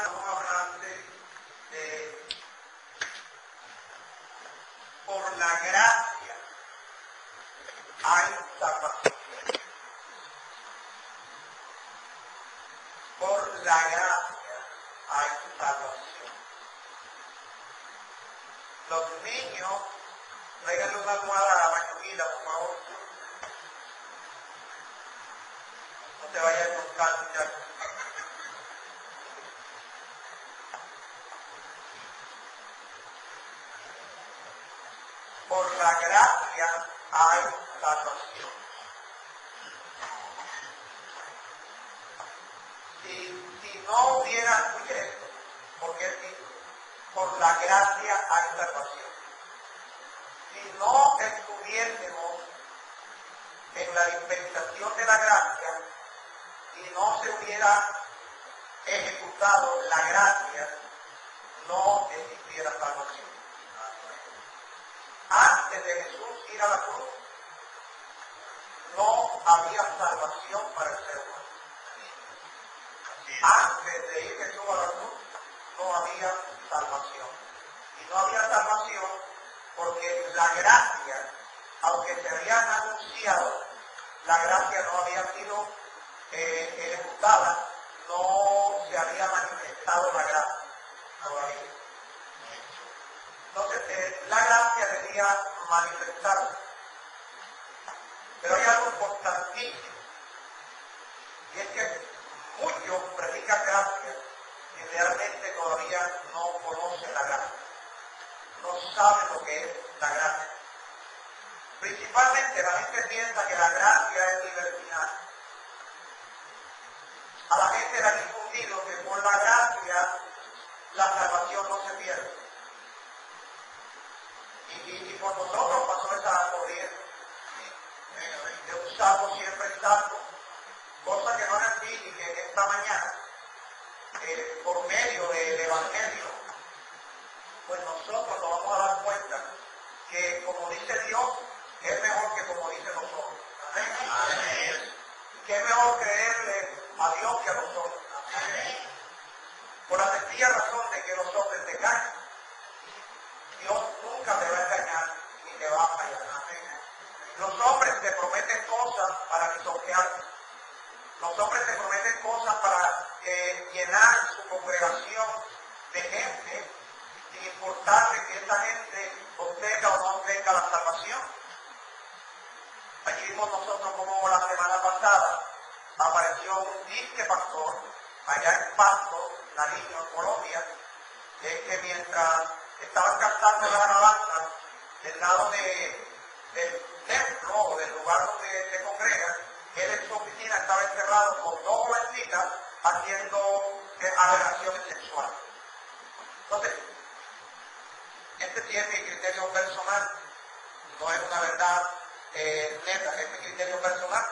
una frase de por la gracia hay salvación. Por la gracia hay salvación. Los niños, tráiganle una almohada a la maquinita, por favor. No te vayas a encontrar ya. Por la gracia hay salvación. Si no hubiera esto, porque sí, por la gracia hay salvación. Si no estuviésemos en la dispensación de la gracia y no se hubiera ejecutado la gracia, no existiera salvación. Antes de Jesús ir a la cruz, no había salvación para el ser humano. Antes de ir Jesús a la cruz, no había salvación. Y no había salvación porque la gracia, aunque se habían anunciado, la gracia no había sido ejecutada, no se había manifestado la gracia todavía. Entonces, la gracia debía manifestarse. Pero hay algo importantísimo, y es que muchos predican gracia y realmente todavía no conocen la gracia, no saben lo que es la gracia. Principalmente la gente piensa que la gracia es libertinaje. A la gente le ha difundido que por la gracia la salvación no se pierde. Y por nosotros pasó esa corriente de un salvo siempre salvo, cosa que no era así, y que esta mañana por medio del evangelio pues nosotros nos vamos a dar cuenta que como dice Dios es mejor que como dice nosotros. Amén. Amén. Que es mejor creerle a Dios que a nosotros. Amén. Por la sencilla razón de que nosotros te engañan. Dios nunca te va a engañar ni te va a fallar. Los hombres te prometen cosas para lisonjearte. Los hombres te prometen cosas para llenar su congregación de gente, sin importarle que esa gente obtenga o no obtenga la salvación. Aquí vimos nosotros como la semana pasada apareció un vicepastor allá en Pasto, Nariño, en Colombia, que mientras estaban cantando la alabanza del lado del templo o del lugar donde se congrega, él en su oficina estaba encerrado con dos jovencitas haciendo agregaciones sexuales. Entonces, este sí es mi criterio personal, no es una verdad neta, es mi criterio personal.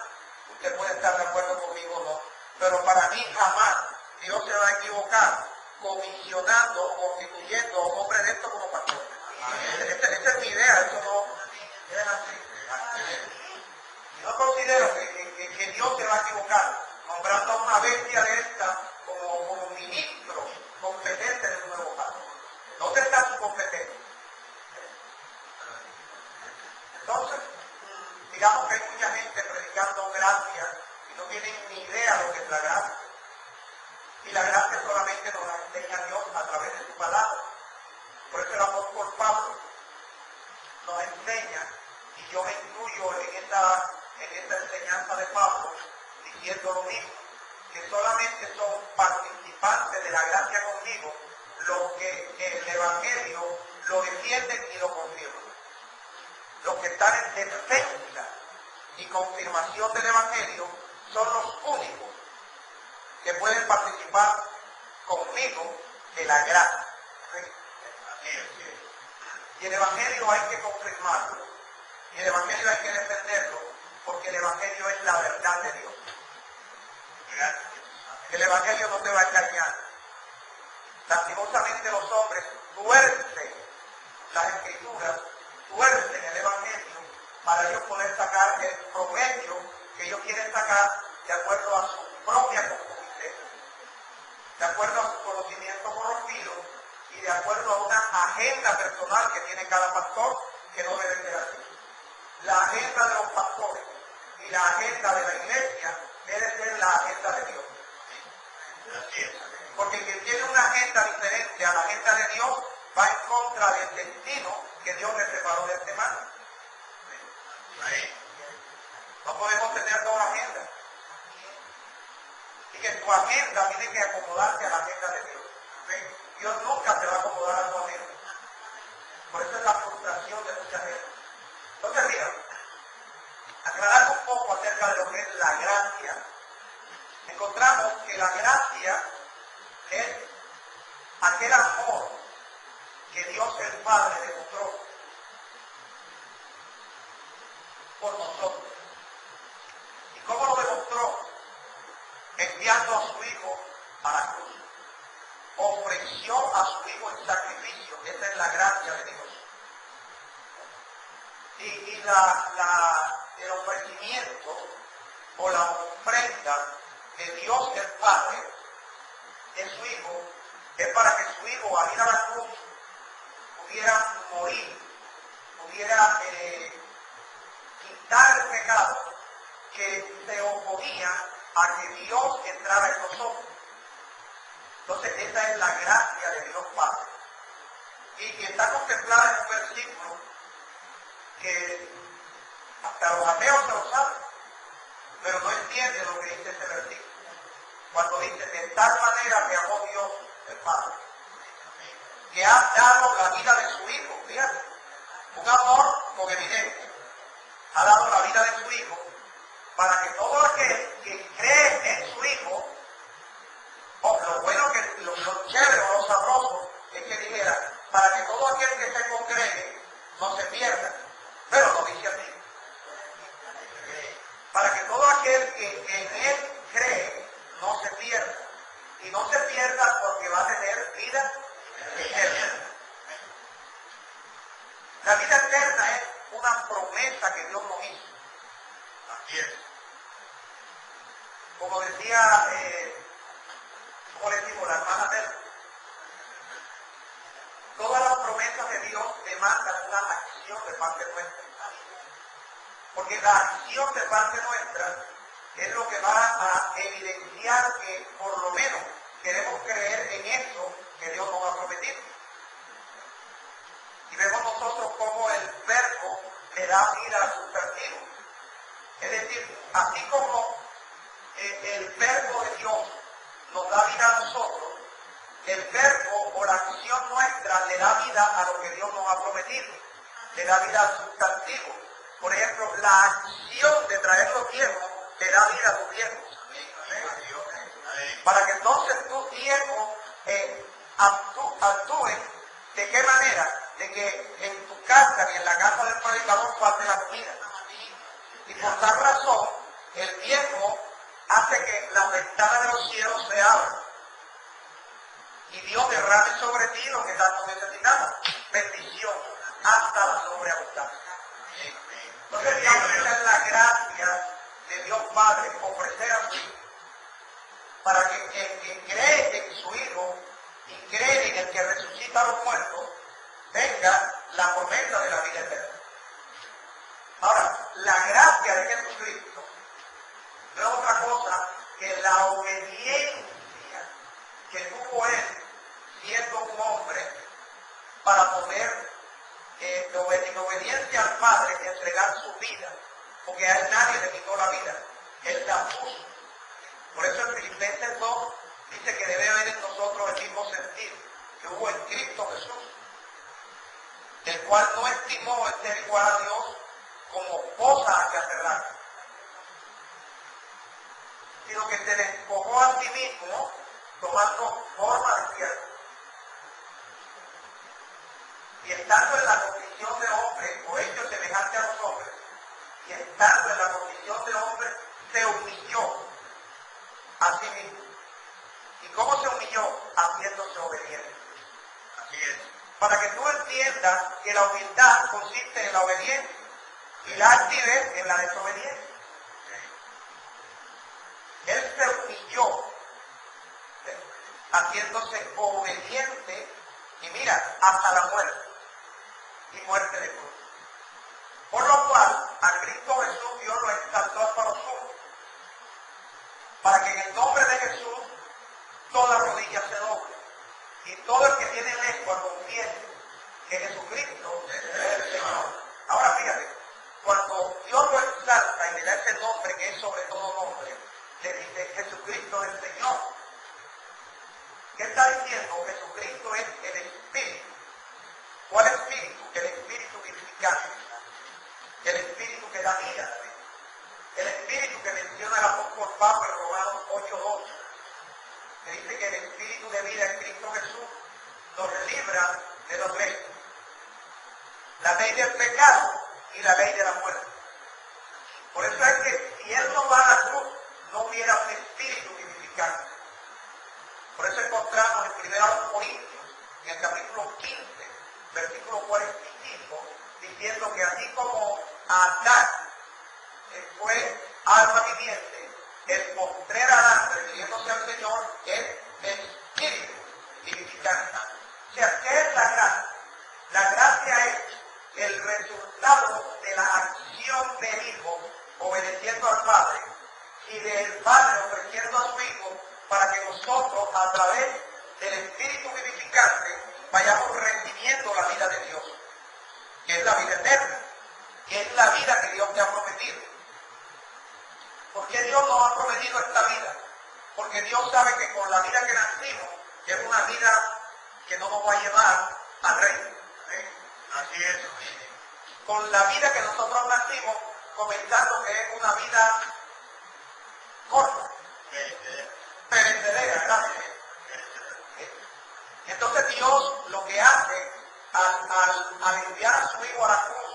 Usted puede estar de acuerdo conmigo o no, pero para mí jamás Dios se va a equivocar comisionando o constituyendo a un hombre de esto como pastor. Esta es mi idea, eso no es así. Yo considero que Dios se va a equivocar nombrando a una bestia de esta como ministro competente de un nuevo pacto. ¿Dónde está su competencia? Entonces, digamos que hay mucha gente predicando gracia y no tienen ni idea lo que es la gracia. Y la gracia solamente nos la enseña Dios a través de su palabra. Por eso el apóstol Pablo nos enseña, y yo me incluyo en esta enseñanza de Pablo, diciendo lo mismo, que solamente son participantes de la gracia conmigo los que el Evangelio lo defienden y lo confirman. Los que están en defensa y confirmación del Evangelio son los únicos que pueden participar conmigo de la gracia. Y el Evangelio hay que confirmarlo, y el Evangelio hay que defenderlo, porque el Evangelio es la verdad de Dios. El Evangelio no te va a engañar. Lastimosamente los hombres tuercen las escrituras, tuercen el Evangelio para ellos poder sacar el provecho que ellos quieren sacar de acuerdo a su propia conciencia. de acuerdo a su conocimiento corrompido y de acuerdo a una agenda personal que tiene cada pastor, que no debe ser así. La agenda de los pastores y la agenda de la iglesia debe ser la agenda de Dios. Porque quien tiene una agenda diferente a la agenda de Dios va en contra del destino que Dios le preparó de antemano. No podemos tener dos agendas. Y que tu agenda tiene que acomodarse a la agenda de Dios. Dios nunca se va a acomodar a tu agenda. Por eso es la frustración de mucha gente. Entonces, mira, aclarando un poco acerca de lo que es la gracia, encontramos que la gracia es aquel amor que Dios el Padre demostró por nosotros. ¿Y cómo lo demostró? Enviando a su Hijo a la cruz. Ofreció a su Hijo en sacrificio. Esa es la gracia de Dios. Y el ofrecimiento o la ofrenda de Dios el Padre de su Hijo es para que su Hijo al ir a la cruz pudiera morir, pudiera quitar el pecado que se oponía a que Dios entrara en nosotros. Entonces esa es la gracia de Dios Padre. Y está contemplada en un versículo que hasta los ateos se lo saben, pero no entienden lo que dice este versículo. Cuando dice, de tal manera me amó Dios el Padre, que ha dado la vida de su Hijo. Fíjate, un amor con evidencia. Ha dado la vida de su Hijo para que todo aquel que cree en su Hijo, lo bueno, que lo chévere o lo sabroso es que dijera, para que todo aquel que se congregue no se pierda, pero lo dice así, para que todo aquel que en él cree no se pierda, y no se pierda porque va a tener vida eterna. La vida eterna es una promesa que Dios nos hizo. Así es. Como decía, como les digo, la hermana Mel, todas las promesas de Dios demandan una acción de parte nuestra. Porque la acción de parte nuestra es lo que va a evidenciar que por lo menos queremos creer en eso que Dios nos ha prometido. Y vemos nosotros cómo el verbo le da vida al sustantivo. Es decir, así como el verbo de Dios nos da vida a nosotros, el verbo o la acción nuestra le da vida a lo que Dios nos ha prometido, le da vida al sustantivo. Por ejemplo, la acción de traer los diezmos le da vida a tus diezmos. Para que entonces tus diezmos actúen de qué manera, de que en tu casa ni en la casa del predicador falte la comida. Y por tal razón, el diezmo hace que las ventanas de los cielos se abran y Dios derrame sobre ti lo que tanto necesitamos, bendición hasta la sobreabundancia. Entonces, digamos que esa es la gracia de Dios Padre, ofrecer a su Hijo, para que el que cree en su Hijo y cree en el que resucita a los muertos tenga la promesa de la vida eterna. Ahora, la gracia de Jesucristo no es otra cosa que la obediencia que tuvo Él siendo un hombre para poder, en obediencia al Padre, entregar su vida, porque a Él nadie le quitó la vida, Él la puso. Por eso en Filipenses 2 dice que debe haber en nosotros el mismo sentido que hubo en Cristo Jesús, el cual no estimó el ser igual a Dios como cosa que aferrar, sino que se despojó a sí mismo tomando forma de siervo. Y estando en la condición de hombre, o hecho semejante a los hombres, y estando en la condición de hombre, se humilló a sí mismo. ¿Y cómo se humilló? Haciéndose obediente. Así es. Para que tú entiendas que la humildad consiste en la obediencia y la altivez en la desobediencia. Él se humilló. haciéndose obediente, y mira, hasta la muerte, y muerte de cruz. Por lo cual, a Cristo Jesús Dios lo exaltó hasta los cielos, para que en el nombre de Jesús toda rodilla se doble, y todo el que tiene lengua confiese que Jesucristo es el Señor. Ahora fíjate, cuando Dios lo exalta y le da ese nombre que es sobre todo nombre, le dice Jesucristo es el Señor. ¿Qué está diciendo? Jesucristo es el Espíritu. ¿Cuál Espíritu? El Espíritu vivificante, el Espíritu que da vida, el Espíritu que menciona el apóstol Pablo en Romanos 8:12, que dice que el Espíritu de vida en Cristo Jesús nos libra de los restos, la ley del pecado y la ley de la muerte. Por eso es que si Él no va a la cruz, no hubiera un Espíritu vivificante. Por eso encontramos en 1 Corintios, en el capítulo 15, versículo 45, diciendo que así como Adán fue alma viviente, el postrer Adán, refiriéndose al Señor, es Espíritu vivificante. O sea, ¿qué es la gracia? La gracia es el resultado de la acción del Hijo obedeciendo al Padre y del Padre ofreciendo a su Hijo para que nosotros, a través del Espíritu vivificante, vayamos recibiendo la vida de Dios, que es la vida eterna, que es la vida que Dios te ha prometido. ¿Por qué Dios nos ha prometido esta vida? Porque Dios sabe que con la vida que nacimos, es una vida que no nos va a llevar al reino. Así es. Con la vida que nosotros nacimos, comentando que es una vida corta, perecedera, ¿verdad? Entonces Dios lo que hace al enviar a su Hijo a la cruz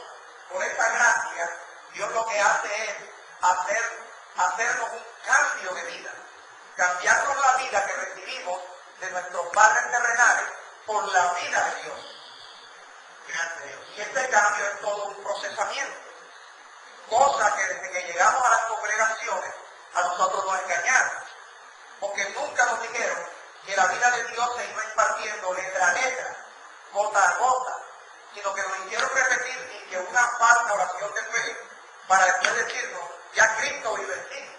por esta gracia, Dios lo que hace es hacernos un cambio de vida, cambiarnos la vida que recibimos de nuestros padres terrenales por la vida de Dios. Y este cambio es todo un procesamiento, cosa que desde que llegamos a las congregaciones a nosotros nos engañaron, porque nunca nos dijeron que la vida de Dios se iba impartiendo letra a letra, gota a gota, sino que nos hicieron repetir ni que una falsa oración de fe para después decirnos, ya Cristo vive en ti.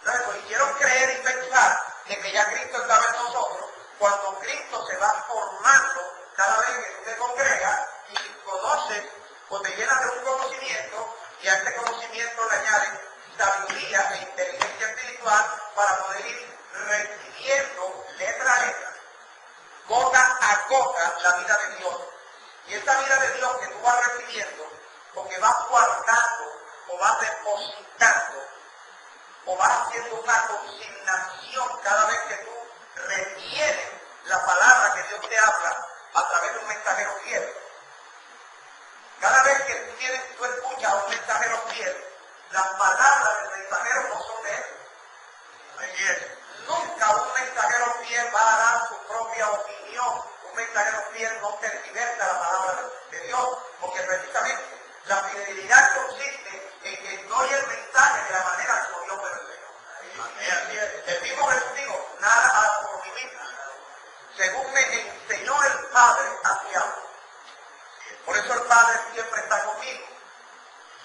Entonces nos hicieron creer y pensar de que ya Cristo estaba en nosotros, cuando Cristo se va formando cada vez que tú te congregas y conoces o te llenas de un conocimiento, y a este conocimiento le añades sabiduría e inteligencia espiritual para poder ir recibiendo letra a letra, gota a gota, la vida de Dios. Y esta vida de Dios que tú vas recibiendo, o que vas guardando, o vas depositando, o vas haciendo una consignación cada vez que tú retienes la palabra que Dios te habla a través de un mensajero fiel. Cada vez que tú escuchas a un mensajero fiel, las palabras del mensajero no son de él. Nunca un mensajero fiel va a dar su propia opinión. Un mensajero fiel no tergiversa la palabra de Dios, porque precisamente la fidelidad consiste en que doy el mensaje de la manera como Dios me lo enseñó. El mismo Jesús dijo, nada hago por mí mismo, según me enseñó el Padre, así hago. Por eso el Padre siempre está conmigo,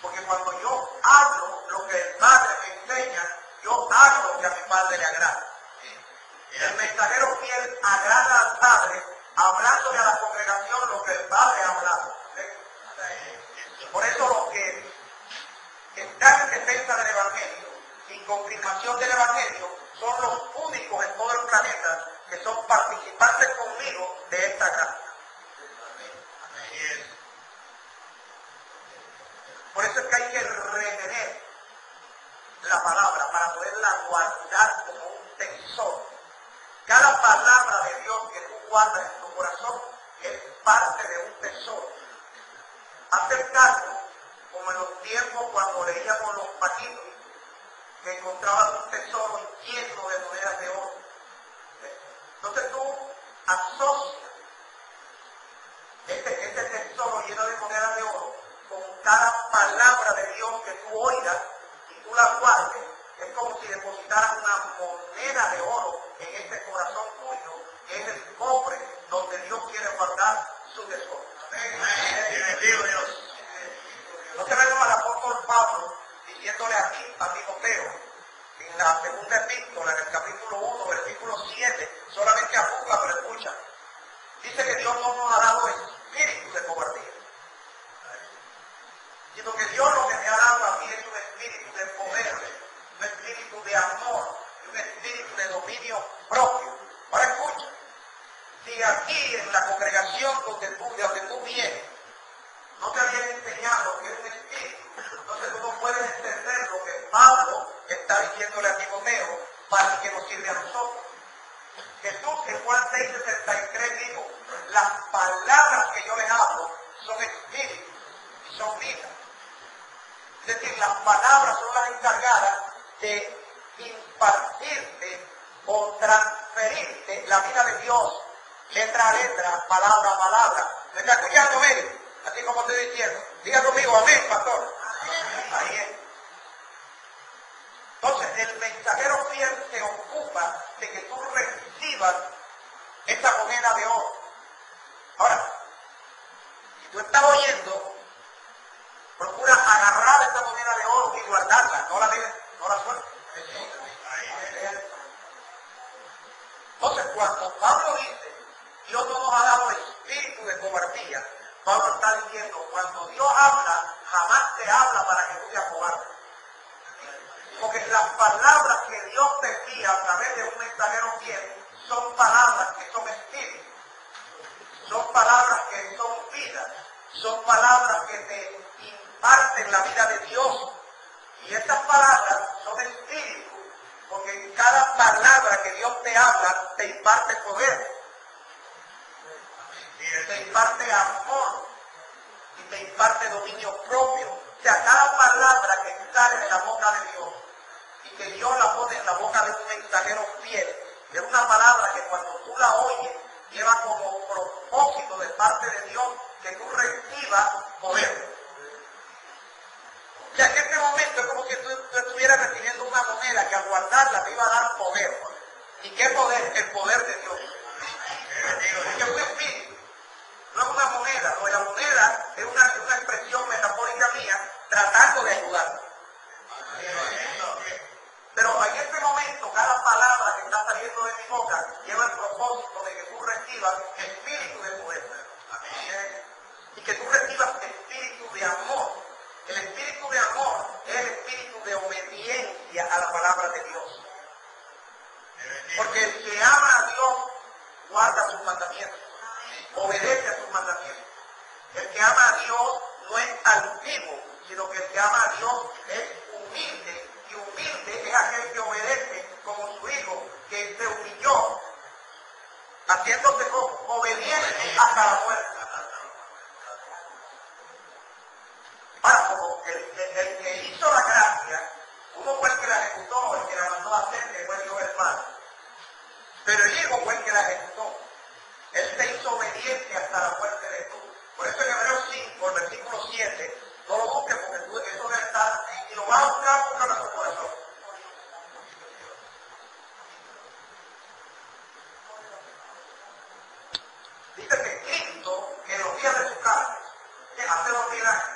porque cuando yo hablo lo que el Padre me enseña, yo hago lo que a mi Padre le agrada. El mensajero fiel agrada al Padre, hablándole a la congregación lo que el Padre ha hablado. Por eso los que están en defensa del Evangelio, sin confirmación del Evangelio, son los únicos en todo el planeta que son participantes conmigo de esta gracia. Por eso es que hay que retener la palabra para poderla guardar como un tesoro. Cada palabra de Dios que tú guardas en tu corazón es parte de un tesoro. Hace caso, como en los tiempos cuando leíamos los paquitos, que encontraban un tesoro lleno de monedas de oro. Entonces tú asocias este tesoro lleno de monedas de oro con cada palabra de Dios que tú oigas y tú la guardes. Es como si depositaras una moneda de oro en este corazón tuyo es el cofre donde Dios quiere guardar sus tesoros. Bendito Dios. No te vemos al apóstol Pablo diciéndole aquí a Timoteo, en la segunda epístola, en el capítulo 1, versículo 7, solamente apunta, pero escucha. Dice que Dios no nos ha dado espíritu de cobardía, sino que Dios lo que me ha dado a mí es un espíritu de poder, un espíritu de amor, un espíritu de dominio propio. Ahora escucha, si aquí en la congregación donde tú vienes, no te habían enseñado que es un espíritu, entonces tú no puedes entender lo que Pablo está diciéndole a Timoteo para que nos sirve a nosotros. Jesús en Juan 6:63 dijo, las palabras que yo les hablo son espíritu y son vida. Es decir, las palabras son las encargadas de impartirte o transferirte la vida de Dios, letra a letra, palabra a palabra. ¿Me está escuchando, mire? Así como estoy diciendo. Diga conmigo, amén, pastor. Ahí es. Entonces, el mensajero fiel se ocupa de que tú recibas esta moneda de oro. Ahora, si tú estás oyendo, procura agarrar esta moneda de oro y guardarla. No la dejes, no la sueltes. Entonces, cuando Pablo dice, Dios no nos ha dado espíritu de cobardía, Pablo está diciendo, cuando Dios habla, jamás te habla para que tú te acobardes. Porque las palabras que Dios te envía a través de un mensajero fiel son palabras que son espíritu, son palabras que son vida, son palabras que te imparten la vida de Dios. Y estas palabras son espíritu, porque en cada palabra que Dios te habla te imparte poder, te imparte amor y te imparte dominio propio. O sea, cada palabra que sale de la boca de Dios y que Dios la pone en la boca de un mensajero fiel, es una palabra que cuando tú la oyes lleva como propósito de parte de Dios que tú recibas poder. O sea, en este momento es como que tú estuvieras recibiendo una moneda que al guardarla te iba a dar poder. ¿Y qué poder? El poder de Dios. Porque fue espíritu. No es una moneda, o la moneda es una expresión metafórica mía tratando de ayudar. Pero en este momento cada palabra que está saliendo de mi boca lleva el propósito de que tú recibas espíritu de poder. Y que tú recibas espíritu de amor. El espíritu de amor es el espíritu de obediencia a la palabra de Dios. Porque el que ama a Dios guarda sus mandamientos. Obedece a sus mandamientos. El que ama a Dios no es altivo, sino que el que ama a Dios es humilde. Y humilde es aquel que obedece como su hijo, que se humilló, haciéndose obediente hasta la muerte. Ahora, como el que hizo la gracia, uno fue el que la ejecutó, el que la mandó a hacer, que fue el hijo del padre. Pero el hijo fue el que la ejecutó. Él se hizo obediente hasta la muerte de Jesús. Por eso en Hebreos 5, el versículo 7, no lo busques porque tú eso debe estar y lo vas a buscar por nuestro corazón. Dice que Cristo, en los días de su carne, hace los milagros.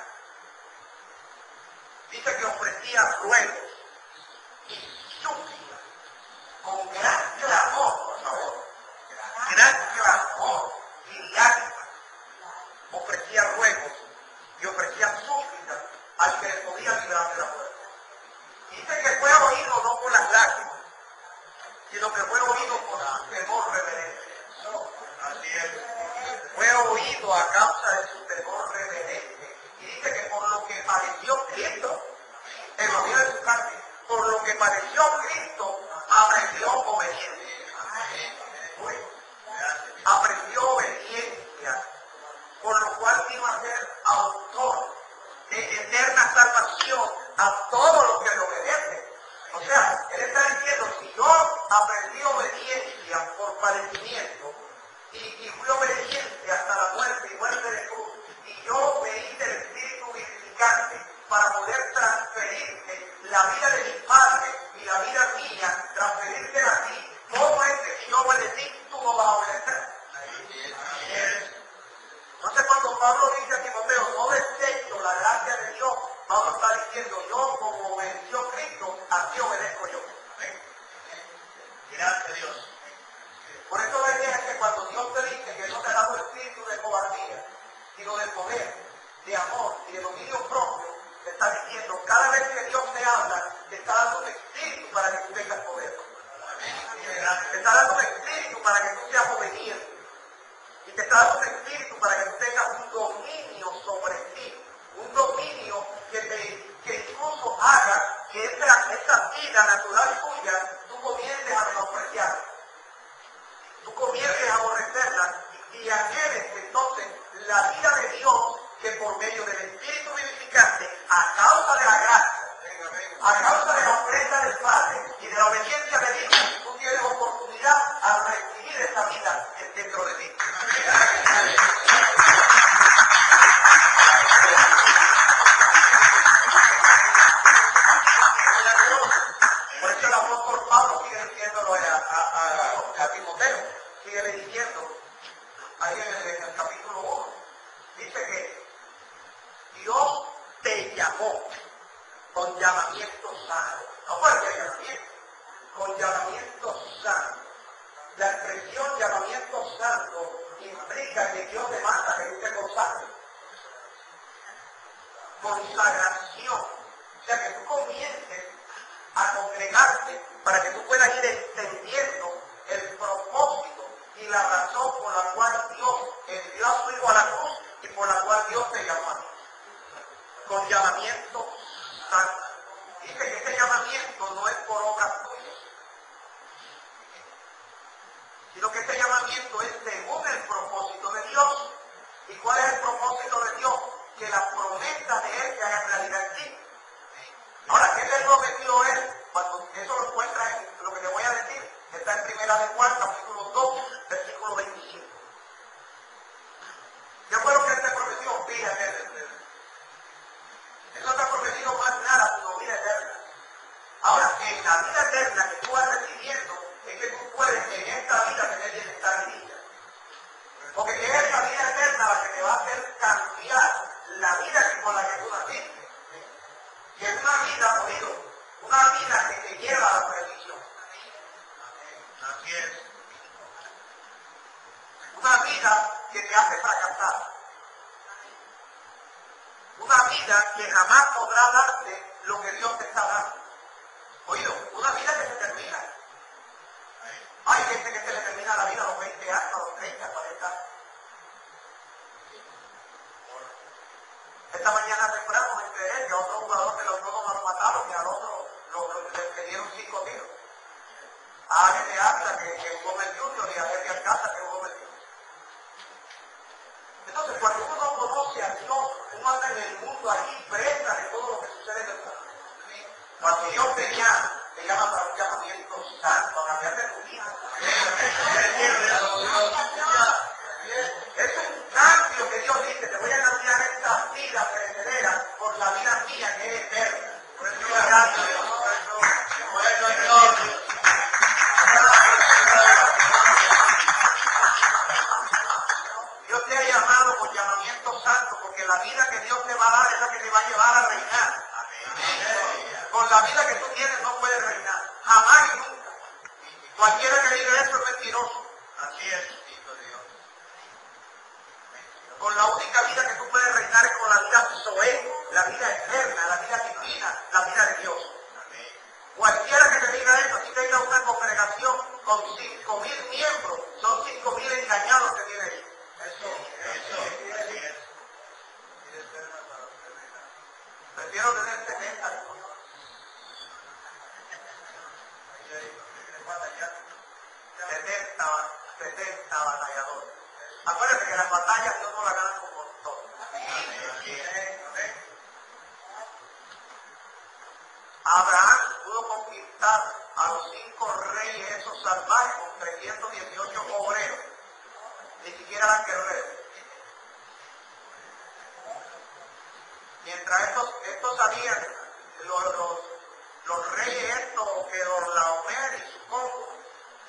Dice que ofrecía ruegos y súplicas con gran clamor, por favor. Gran clamor y lágrimas, ofrecía ruegos y ofrecía súplicas al que le podía librar de la muerte. Dice que fue oído no por las lágrimas, sino que fue oído por su temor reverente. Fue oído a causa de su temor reverente. Y dice que por lo que padeció Cristo, en los días de su carne, por lo que padeció Cristo, aprendió obediencia. Aprendió obediencia, por lo cual vino a ser autor de eterna salvación a todos los que le obedecen. O sea, él está diciendo, si yo aprendí obediencia por padecimiento, y fui obediente hasta la muerte y muerte de cruz, y yo me hice el espíritu vivificante para poder transferirte la vida de mi padre y la vida mía, transferirte a ti, ¿cómo es que si yo obedecí, tú no vas a obedecer? Pablo dice a Timoteo, no detesto la gracia de Dios. Pablo está diciendo, yo como obedeció Cristo, así obedezco yo. Amén. Gracias a Dios. Por eso la idea es que cuando Dios te dice que no te ha dado espíritu de cobardía, sino de poder, de amor y de dominio propio, te está diciendo, cada vez que Dios te habla, te está dando un espíritu para que tú tengas poder. Amén. Te está dando un espíritu para que tú seas obediente. Y te está dando un espíritu para que tú tengas un dominio sobre ti. Un dominio que incluso haga que esta vida natural tuya, tú comiences a menospreciarla. Tú comiences a aborrecerla y anheles entonces la vida de Dios que por medio del Espíritu vivificante, a causa de la gracia, a causa de la ofrenda del Padre y de la obediencia de Dios, tú tienes oportunidad a recibir esa vida dentro de ti.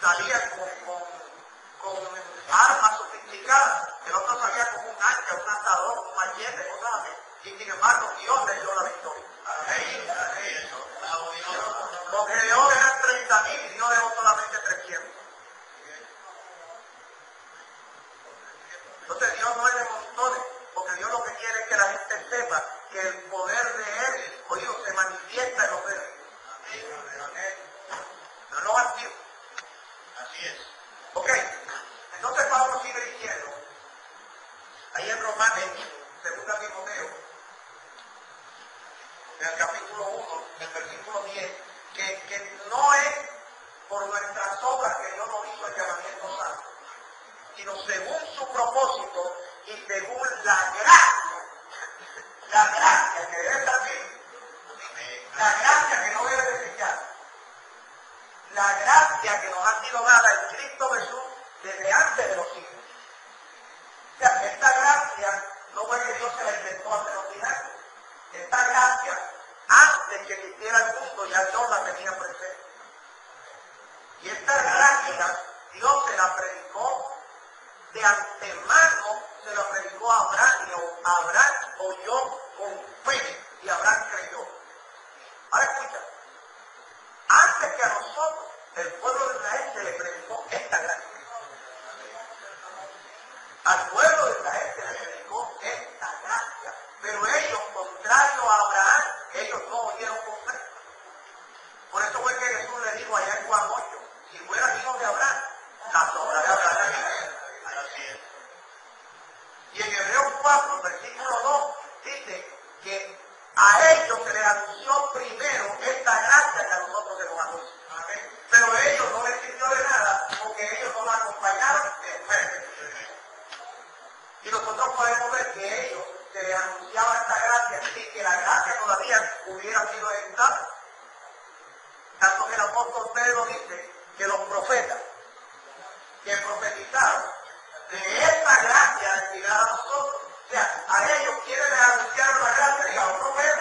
Salían con armas sofisticadas, el otro salía con un hacha, una matador, un machete, cosas así. Y sin embargo, Dios le dio la victoria. Porque Dios era 30.000 y Dios dejó solamente 300. Entonces Dios no es de montones, porque Dios lo que quiere es que la gente sepa que el poder de Él, oído, se manifiesta en los débiles. No lo vacío. Así es. Ok, entonces Pablo sigue diciendo, ahí en Romanos, segunda Timoteo, en el capítulo 1, en el versículo 10, que no es por nuestras obras que Dios nos hizo el llamamiento santo, sino según su propósito y según la gracia que debe estar bien, la gracia que no debe desechar, la gracia que nos ha sido dada en Cristo Jesús desde antes de los siglos. O sea, esta gracia no fue que Dios se la inventó hace los milagros. Esta gracia, antes que existiera el mundo, ya Dios la tenía presente. Y esta gracia, Dios se la predicó de antemano, se la predicó a Abraham, y Abraham oyó con fe, y Abraham creyó. Ahora escucha, antes que a nosotros, el pueblo de Israel se le predicó esta gracia. Al pueblo de Israel se le predicó esta gracia, pero ellos, contrario a Abraham, ellos no oyeron con fe. Por eso fue que Jesús le dijo allá en Juan 8, si fueras hijo de Abraham, las obras de Abraham eran. Y en Hebreos 4, versículo 2, dice que a ellos se les anunció primero esta gracia que a nosotros se nos anunció. Pero ellos no les sirvió de nada porque ellos no la acompañaron en fe. Y nosotros podemos ver que ellos se les anunciaba esta gracia sin que la gracia todavía hubiera sido ejecutada. Tanto que el apóstol Pedro dice que los profetas que profetizaron de esta gracia destinada a nosotros, o sea, a ellos quieren anunciar la gracia y a los profetas.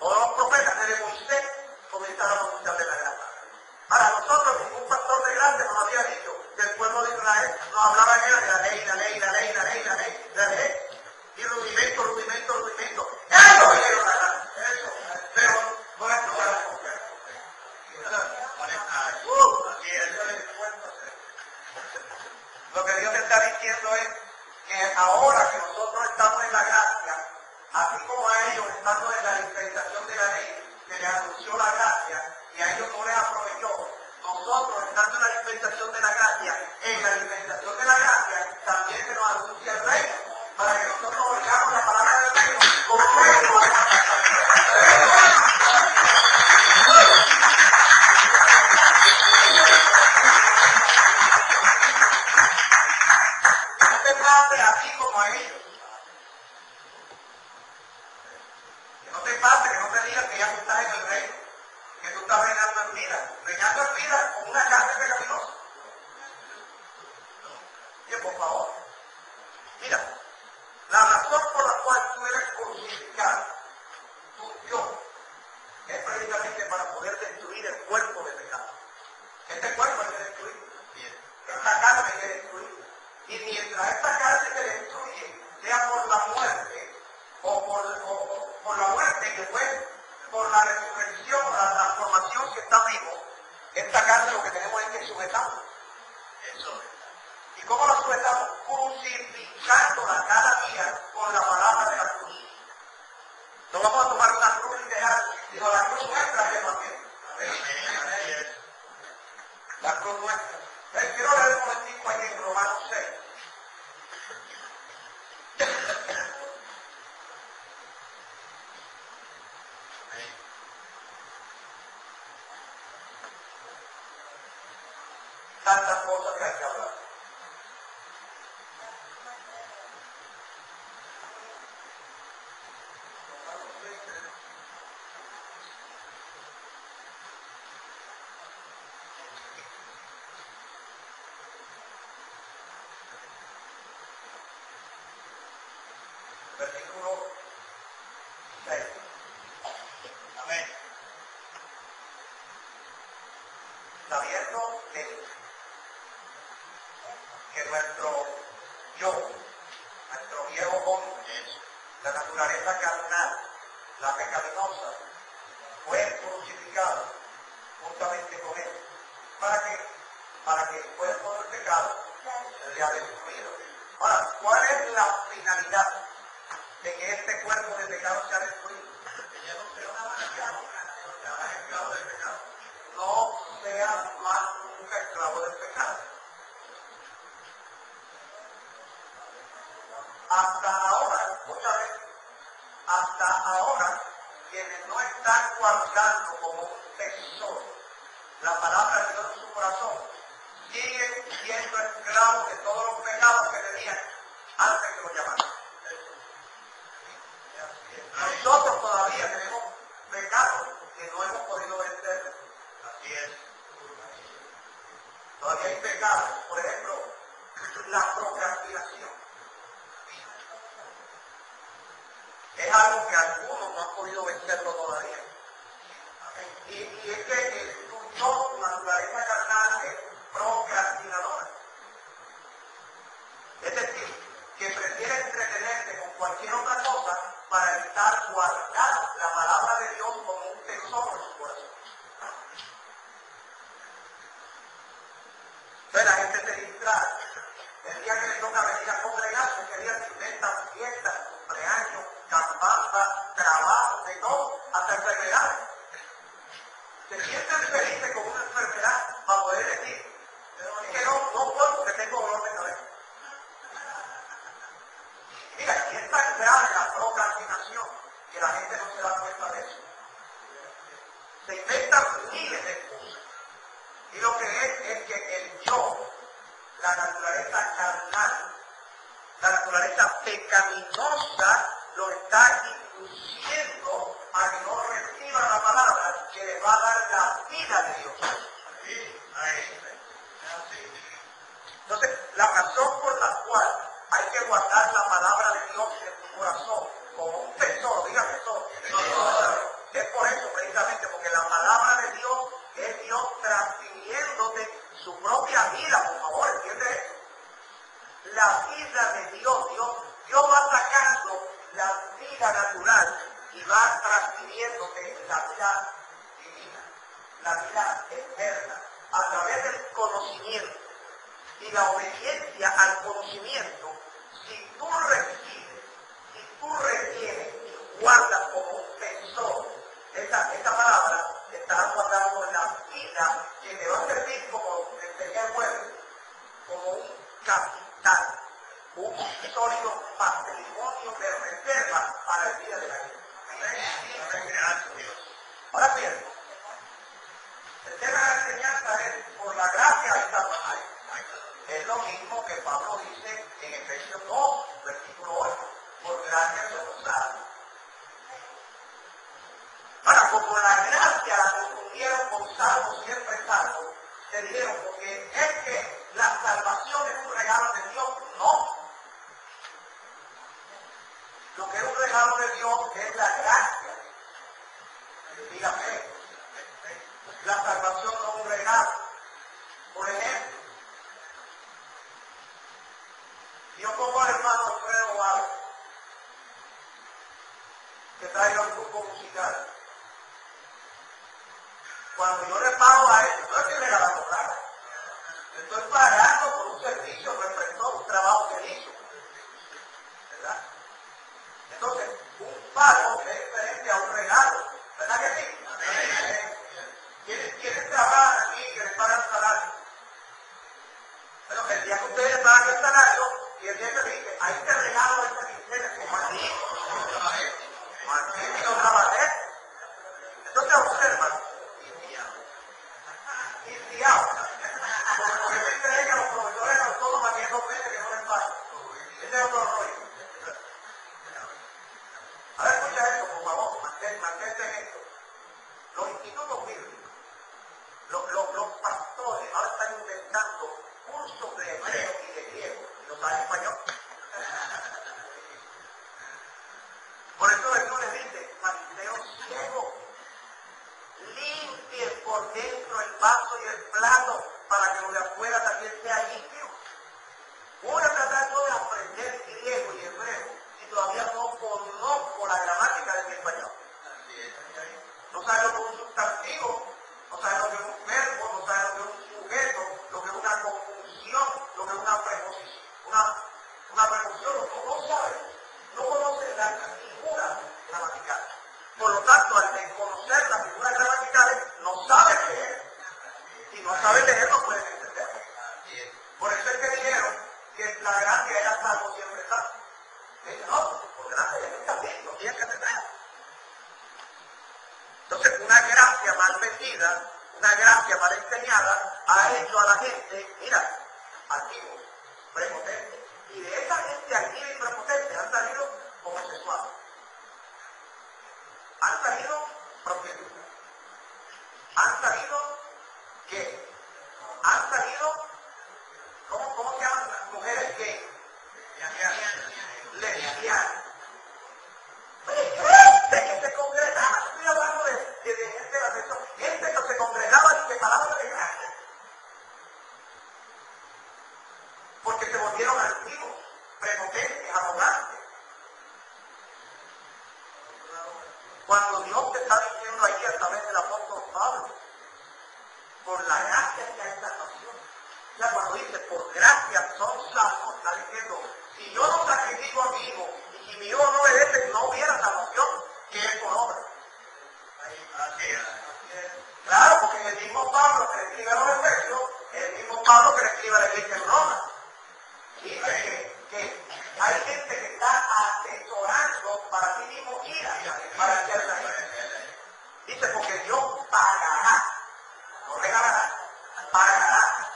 Todos los profetas desde Moisés comenzaron a anunciar de la gracia. Para nosotros, ningún pastor de gracia nos había dicho que el pueblo de Israel nos hablaba de la ley, la ley, la ley, la ley, la ley, la ley, y rudimento, rudimento, rudimento. Ellos oyeron la gracia. Eso. Pero no es lo que Dios está diciendo es que ahora que nosotros estamos en la gracia, así como a ellos estando en la dispensación de la ley, se les anunció la gracia y a ellos no les aprovechó, nosotros estando en la dispensación de la gracia, también se nos anuncia el reino, para que nosotros oigamos la palabra del reino con fe. Así como a ellos. Que no te pase, que no te digas que ya tú estás en el reino, que tú estás reinando en vida con una carne pecaminosa. Y por favor, mira, la razón por la cual tú eres crucificado, tu Dios, es precisamente para poder destruir el cuerpo de pecado. Este cuerpo hay que destruirlo. Esta carne hay que destruirlo. Y mientras esta carne se destruye, sea por la muerte, o por la muerte que fue, por la resurrección, la transformación que está vivo, esta carne lo que tenemos es que sujetamos. Eso. ¿Y cómo la sujetamos? Crucificándola cada día con la palabra de la cruz. No vamos a tomar una cruz y dejar, sino la cruz nuestra que nos tiene. La cruz nuestra. Quiero leer un momentico aquí en Romanos 6. Tantas cosas que hay que hablar. Versículo 6. Amén. Sabiendo que nuestro yo los viejos hombres, la naturaleza carnal, la pecaminosa, fue crucificado juntamente con él. ¿Para que el cuerpo del pecado se le ha destruido? Ahora, ¿cuál es la finalidad de que este cuerpo de pecado sea destruido? Que ya no sea una esclavo del pecado. No sea más un esclavo del pecado. Hasta ahora, quienes no están guardando como un tesoro la palabra de Dios en su corazón, siguen siendo esclavos de todos los pecados que tenían antes que lo llamaran. Nosotros todavía tenemos pecados que no hemos podido vencer. Así es. Todavía hay pecados, por ejemplo, la procrastinación. Es algo que algunos no han podido vencerlo todavía. Y es que su naturaleza carnal es procrastinadora. Es decir, que prefiere entretenerse con cualquier otra cosa para evitar guardar la palabra de Dios como un tesoro en su corazón. Entonces la gente se distrae. El día que le toca venir a congregarse, ese día se inventan fiestas, cumpleaños, campana, trabajo, de todo, hasta enfermedades. Se sienten felices con una enfermedad para poder decir, pero es que no puedo porque tengo dolor de cabeza. Mira, y es tan grave la procrastinación que la gente no se da cuenta de eso. Se inventan miles de cosas. Y lo que es que el yo, la naturaleza carnal, la naturaleza pecaminosa, lo está induciendo a que no reciba la palabra que le va a dar la vida de Dios. Entonces, la razón por la cual hay que guardar la palabra de Dios en tu corazón como un tesoro, diga tesoro, es por eso precisamente, porque la palabra de Dios es Dios transfiriéndote su propia vida, por favor, ¿entiendes eso? La vida de Dios va sacando la vida natural y va transfiriéndote la vida divina, la vida eterna, a través del conocimiento y la obediencia al conocimiento. Si tú retienes y guardas como un tesoro esta palabra, estás guardando la vida que te va a servir, como enseñé el jueves, como un capital, un sólido patrimonio de reserva para el día de la vida. Ahora bien, el tema de la enseñanza es por la gracia de esta palabra. Es lo mismo que Pablo dice en Efesios 2, versículo 8, por gracia somos salvos. Ahora, como la gracia la confundieron con salvo, siempre salvo, se dijeron, porque es que la salvación es un regalo de Dios. No. Lo que es un regalo de Dios es la gracia. Dígame, la salvación no es un regalo. Por ejemplo, yo pongo al hermano Alfredo Álvarez, que traiga un grupo musical. Cuando yo le pago a él, no es que le regalo plata. Le estoy pagando por un servicio que prestó, un trabajo que hizo. ¿Verdad? Entonces, un pago es diferente a un regalo. ¿Verdad que sí? ¿Quiénes trabajan aquí que les pagan salario? Pero el día que ustedes les pagan el salario, y el día que dice, ahí te regalo este ministerio, como así. Martín, no trabajé. Entonces, observa. Indiado. Porque me creen que los profesores autónomos tienen 2 meses que no les pagan. Ese es otro rollo. Ahora escucha esto, por favor, mantente en esto. Los institutos bíblicos, los pastores ahora están inventando cursos de hebreo y de griego. ¿Lo saben español? Por eso Jesús les dice, fariseos ciegos, limpien por dentro el vaso y el plato para que lo de afuera también sea limpio. Ahora tratando de aprender griego y hebreo ustedes que dijeron que la gracia era salvo siempre está. No, por gracia ya está bien, no tiene que tener. Entonces, una gracia mal vendida, una gracia mal enseñada, ha hecho a la gente, mira, activo, prepotente. Y de esa gente activa y prepotente han salido homosexuales. Han salido prostitutas. Han salido gays. Han salido, ¿cómo se llaman las mujeres gays? Lesbianas. Gente que se congregaba, estoy hablando de gente de sexo, gente que se congregaba y se paraba de gracia. Porque se volvieron activos, prepotentes, arrogantes. Cuando Dios te está diciendo ahí a través del apóstol Pablo, por la gracia que hay salvación. O sea, cuando dice, por gracia son salvos, está diciendo, si yo no sacrifico a mi hijo, y si mi hijo no obedece, no hubiera salvación, que es por obra. Claro, porque es el mismo Pablo que le escribe a los Efesios, es el mismo Pablo que le escribe a la iglesia en Roma. Dice que hay gente que está atesorando para sí mismo ira, para hacer la ira. Dice, porque Dios pagará, no regalará, pagará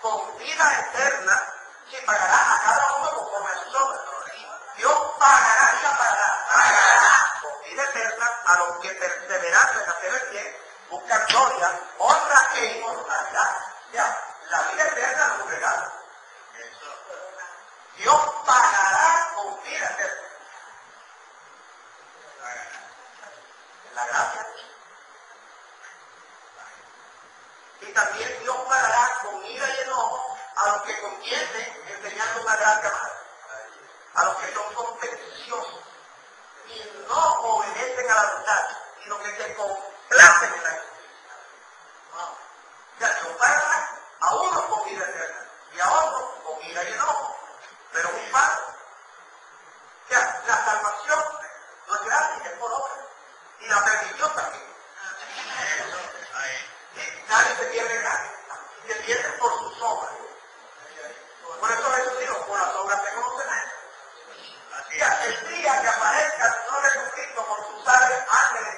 con vida eterna, que pagará a cada uno conforme a sus obras. Dios pagará y la pagará con vida eterna a los que perseveran en hacer el bien, buscan gloria, honra e inmortalidad. Ya, la vida eterna nos regala. Dios pagará con vida eterna. La gracia. Y también Dios pagará con ira y enojo a los que contienden enseñando una gracia mala, a los que son contenciosos y no obedecen a la verdad, sino que se complacen en la vida. Ya Dios pagará a unos con ira eterna y a otros con ira y enojo. Pero un padre, o sea, la salvación no es gratis, es por obra. Y la perdición también. Nadie se pierde gratis, se pierde por sus obras. Por eso Jesús dijo, por las obras se conocerán. O sea, el día que aparezca el Señor Jesucristo con sus ángeles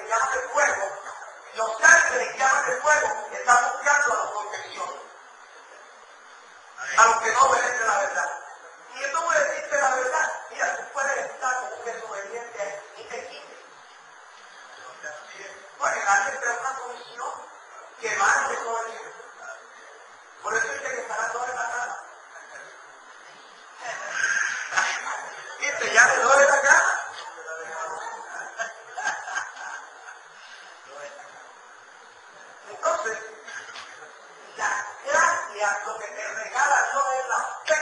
y llamas de fuego, los ángeles y llamas de fuego están buscando a los confesiones, a los que no obedecen la verdad. Y él no puede decirte la verdad. Mira, tú puedes estar como que desobediente y te quites. Porque alguien trae una comisión que va a desobedecer. Por eso dice que estará toda la cara. Dice, ya le duele la cara. Entonces, la gracia, lo que te regala no es la fe.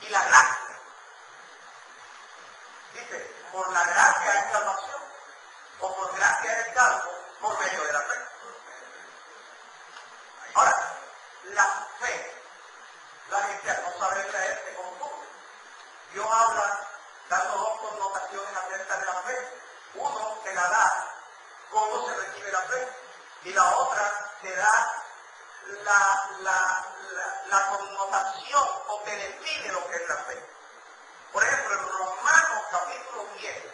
Y la gracia. Dice, por la gracia es salvación, o por gracia es salvo, por medio de la fe. Ahora, la fe, la gente no sabe creerse como tú. Dios habla dando dos connotaciones acerca de la fe. Uno te la da, cómo se recibe la fe, y la otra te da la connotación o te define lo que es la fe. Por ejemplo, en Romanos capítulo 10,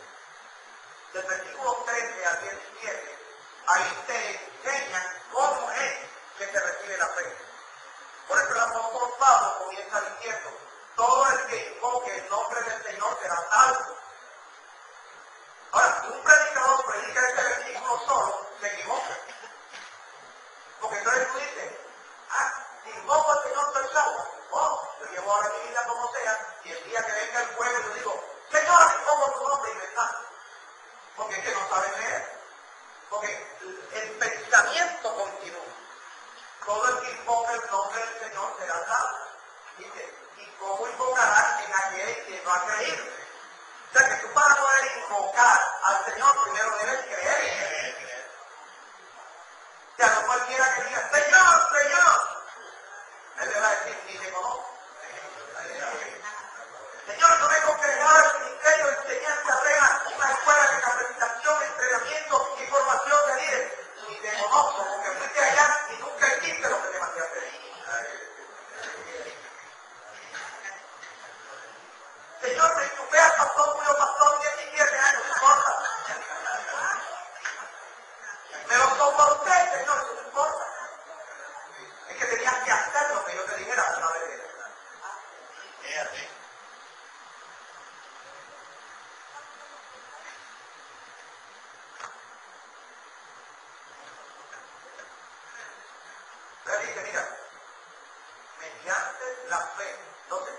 del versículo 13 al 17, ahí te enseñan cómo es que se recibe la fe. Por eso el apóstol Pablo comienza diciendo, todo el que invoque el nombre del Señor será salvo. Ahora, si un predicador predica este versículo solo, se equivoca. Porque entonces tú dices, si invoco al Señor soy salvo, yo llevo ahora mi vida como sea, y el día que venga el jueves yo digo, Señor, invoco tu nombre y me salvo. Porque es que no sabe leer. Porque el pensamiento continúa. Todo el que invoca el nombre del Señor será salvo. Dice, ¿y cómo invocará en aquel que no ha creído? O sea que tú para poder invocar al Señor primero debes creer. O sea, no cualquiera que diga, Señor, Señor. Él le va a decir, ni te conozco. Señor, no me he congregado el ministerio, enseñanza, reglas, una escuela de capacitación, entrenamiento y formación de líderes. Ni te conozco, porque fuiste allá y nunca hiciste lo que te mandé a hacer. Señor se vitupea al pastor Julio Pastor, 17 años, no importa. Me lo soporté, Señor, no importa. Es que tenías que hacer lo que yo te dijera, ¿sabes? Es así. Le dije, mira, mediante la fe. Entonces,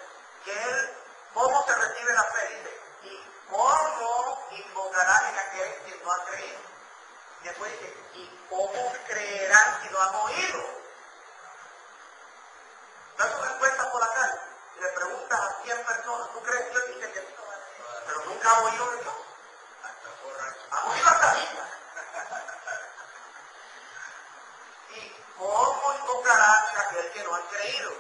¿cómo se recibe la fe? Dice, ¿y cómo invocarán en aquel que no ha creído? Y después dice, ¿y cómo creerán si no han oído? Da sus respuestas por la calle y le preguntas a 100 personas, ¿tú crees que yo dije que no? Pero nunca ha oído de Dios. ¿Han oído hasta mí? ¿Cómo invocarán en aquel que no han creído?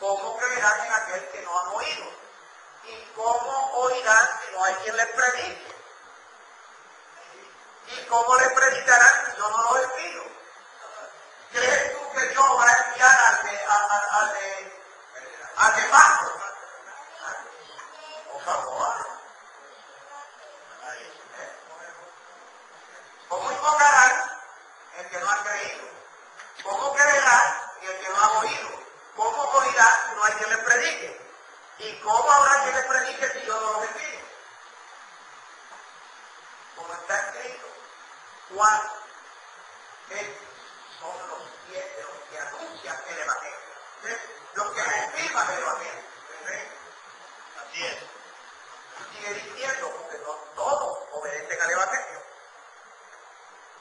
¿Cómo creerán en aquel que no han oído? ¿Y cómo oirán si no hay quien les predique? ¿Y cómo les predicarán si yo no los envío? ¿Crees tú que yo voy a enviar al de Paco? Por favor. ¿Cómo invocarán el que no ha creído? ¿Cómo creerá en el que no ha oído? ¿Cómo oirá si no hay quien les predique? ¿Y cómo habrá quien les predique si yo no lo bendigo? Como está escrito, Juan, son los 7 los que anuncian el Evangelio. ¿Sí? Los que reciban el Evangelio. Así es. Sigue diciendo, porque no todos obedecen al Evangelio.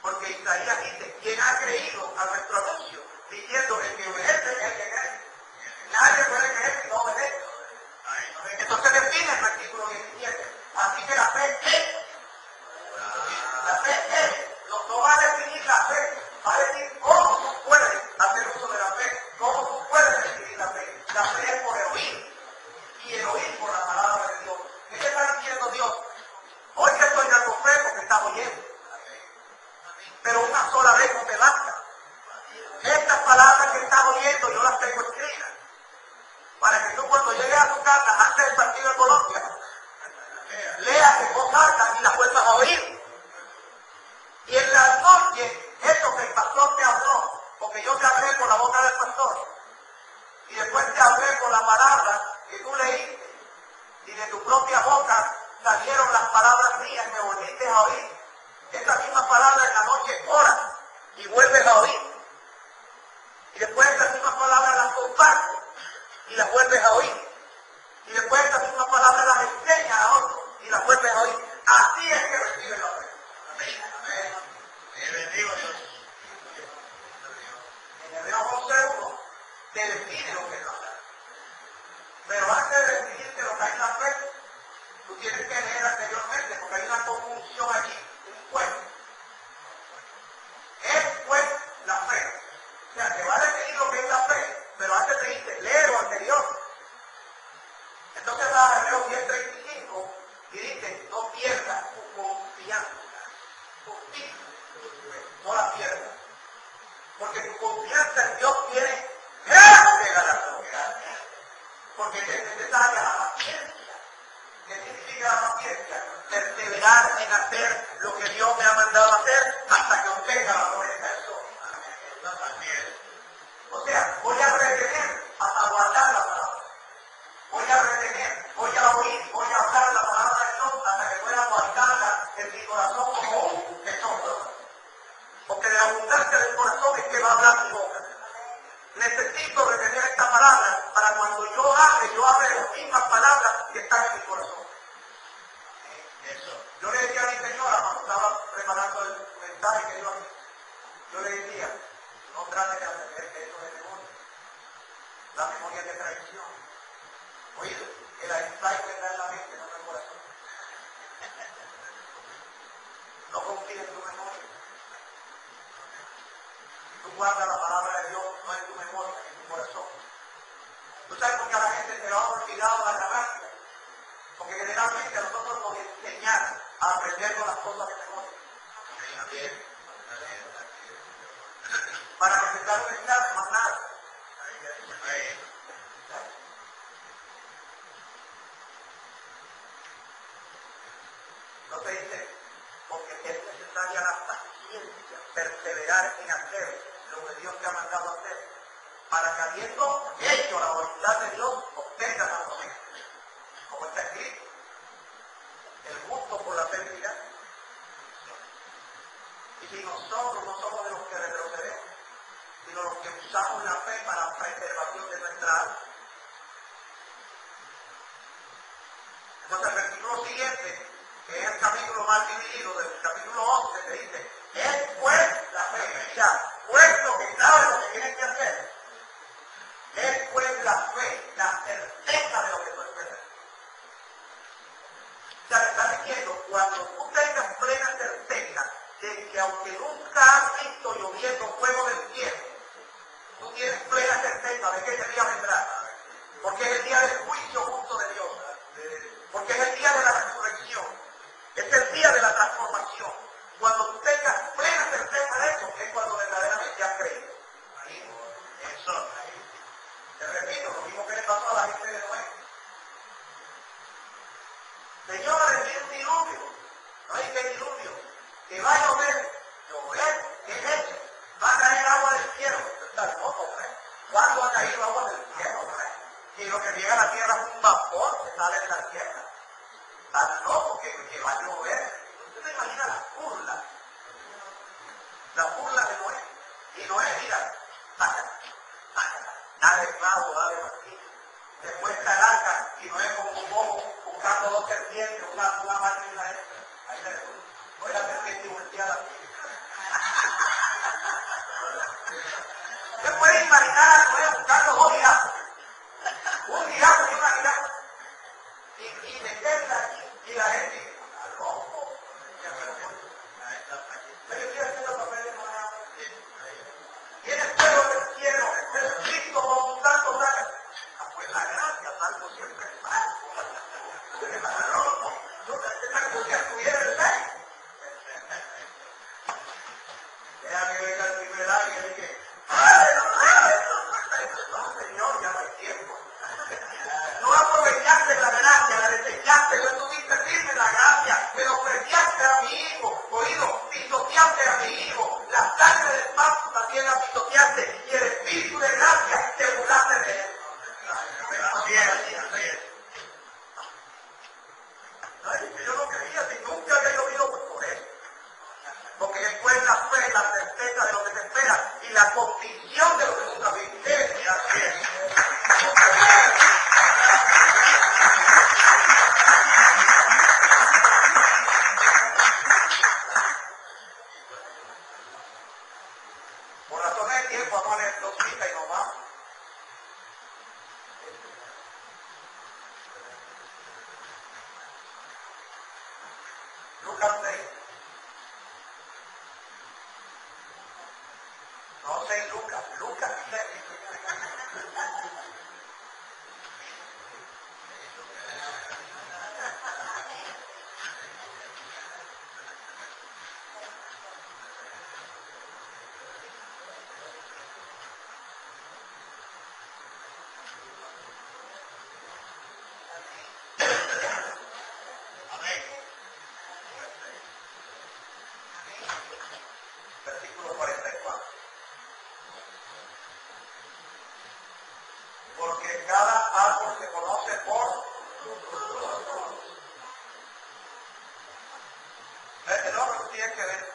Porque Isaías dice, ¿quién ha creído a nuestro anuncio? Diciendo, el que obedece es el que cree. Nadie puede creer si no obedece. Entonces define el artículo 17. Así que la fe es. La fe es. No va a definir la fe. Va a decir cómo tú puedes hacer uso de la fe. Cómo tú puedes definir la fe. La fe es por el oír. Y el oír por la palabra de Dios. ¿Qué te está diciendo Dios? Hoy que estoy dando fe porque estás oyendo. Pero una sola vez no te basta. Estas palabras que estás oyendo yo las tengo escritas. Para que tú cuando llegues a tu casa antes del partido de Colombia, leas en voz alta y las vuelvas a oír. Y en la noche, eso que el pastor te habló, porque yo te hablé con la boca del pastor, y después te hablé con la palabra que tú leíste, y de tu propia boca salieron las palabras mías y me volviste a oír. Esta misma palabra en la noche oras y vuelves a oír. Y después estas mismas palabras las compartes y las vuelves a oír. Y después estas mismas palabras las enseñas a otros y las vuelves a oír. Así es que recibe la fe. Amén. Amén. Te bendigo Dios. En Hebreos 11:1 te define lo que es la fe. Pero antes de definirte lo que hay en la fe, tú tienes que leer anteriormente porque hay una conjunción allí. Bueno, es pues la fe. O sea, te va a definir lo que es la fe, pero antes te dice, lee lo anterior. Entonces vas a Hebreos 10:35 y dice, no pierdas tu confianza. No la pierdas. Porque tu confianza en Dios tiene grande galardón. Porque es necesaria la paciencia. ¿Qué significa la paciencia? Perseverar en hacer lo que Dios me ha mandado hacer hasta que obtenga la promesa del Señor. O sea, voy a retener hasta guardar la palabra. Voy a retener, voy a oír, voy a hablar la palabra de Dios hasta que pueda guardarla en mi corazón como un tesoro. Porque de la abundancia del corazón es que va a hablar mi boca. Necesito retener esta palabra para cuando yo hable las mismas palabras que están en mi corazón. Eso. Yo le decía a mi señora cuando estaba preparando el mensaje que yo le decía, no trate de aprender que eso es memoria. La memoria de traición. Oído, el ensayo está en la mente, no en el corazón. No confíes en tu memoria. Tú guardas la palabra de Dios, no en tu memoria, en tu corazón. ¿Tú sabes por qué a la gente se le ha olvidado la gracia? Porque generalmente nosotros nos enseñamos a aprender con las cosas de memoria. Para comenzar a pensar más nada. se dice, porque es necesaria la paciencia, perseverar en hacer lo que Dios te ha mandado hacer, para que habiendo hecho la voluntad de Dios, obtenga la promesa. Como está escrito, el gusto por la pérdida. Y si nosotros no somos de los que retrocedemos, sino los que usamos la fe para la preservación de nuestra alma. Entonces el versículo siguiente, que es el capítulo más dividido del capítulo 11, te dice, es pues la fe, ya, pues lo que sabe lo que tiene que hacer. Es pues la fe, la certeza de lo que tú esperas. O sea, te está diciendo, cuando tú tengas plena certeza de que aunque nunca has visto lloviendo fuego del cielo, tú tienes plena certeza de que ese día vendrá, porque es el día del juicio justo de Dios, porque es el día de la resurrección, es el día de la transformación. Cuando tú tengas plena certeza de eso, es cuando verdaderamente has creído. Ahí, eso, ahí. Te repito, lo mismo que le pasó a la gente de Noé. Señor, recibe un diluvio. No hay que diluvio. Que va a llover, ¿qué es eso? Va a caer agua del cielo. ¿Estás loco, hombre? ¿Cuándo ha caído agua del cielo, hombre? Si lo que llega a la tierra es un vapor que sale de la tierra. ¿Estás loco que va a llover? ¿Usted se imagina la burla? La burla de Noé. Y Noé, mira, saca, dale clavo, dale martillo. Después está el arca y Noé como un bobo, buscando dos serpientes, una marina extra. Ahí se le voy a hacer gente volteada. Usted puede imaginar a Noé buscando dos jirafas. Un jirafa y una jirafa. Y meterla aquí. Y la gente, al ojo. Pero yo quiero hacer los papeles más. Y en el pueblo del cielo, el Cristo con un tanto saca. Pues la gracia, salvo siempre es falso. Porque para el ojo, yo pensé que usted estuviera en el aire. Que venga el primer año y dije, no señor, ya no hay tiempo. No aprovechaste la gracia, la desechaste, no estuviste firme la gracia, pero menospreciaste a mi hijo, oído, pisoteaste a mi hijo, la sangre del pacto también la pisoteaste y el espíritu de gracia te burlaste de él. Yo no creía si nunca había llovido por él. Porque después la fe, la certeza de lo que se espera y la convicción de lo que nunca viste. Así es. Por razón de tiempo, vamos a leer dos citas y nos vamos. Lucas 6. No sé, Lucas, ¿sí? Porque cada árbol se conoce por sus frutos. El otro tiene que ver.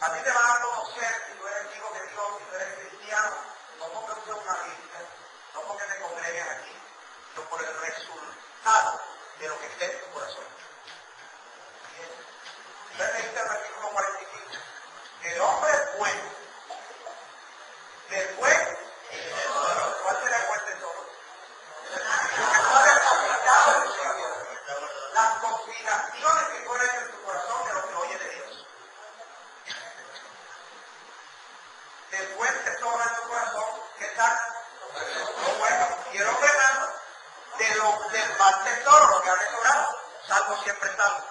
A ti te van a conocer si tú eres hijo de Dios, si tú eres cristiano, no porque tú seas una virgen, no porque te congregues aquí, sino por el resultado de lo que esté en tu corazón. Entonces dice el versículo 45. El hombre es bueno. Después, ¿cuál será el fuerte todo? Las combinaciones que corren en tu corazón de lo que oye de Dios. Después te sobra en tu corazón que está lo bueno y el hombre malo de lo del mal tesoro, lo que ha sobrado, salvo siempre salvo.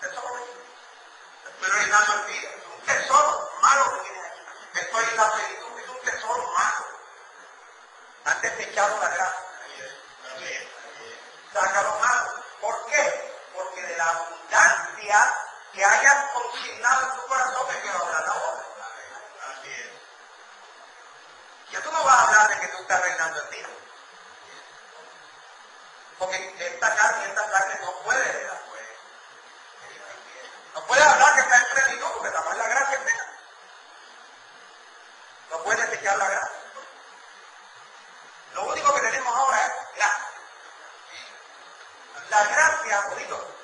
Tesoro. Pero es nada olvida. Es un tesoro malo que tiene. Estoy en la plenitud, es un tesoro malo. Han desechado la gracia. Sácalo malo. ¿Por qué? Porque de la abundancia que hayas consignado en tu corazón que quiero hablar ahora. Así es. Ya tú no vas a hablar de que tú estás reinando en ti. Porque esta carne no puede heredar. No puede hablar que está en plenitud, porque nada más la gracia es plena. No puede desear la gracia. Lo único que tenemos ahora es gracia. La gracia, bonito,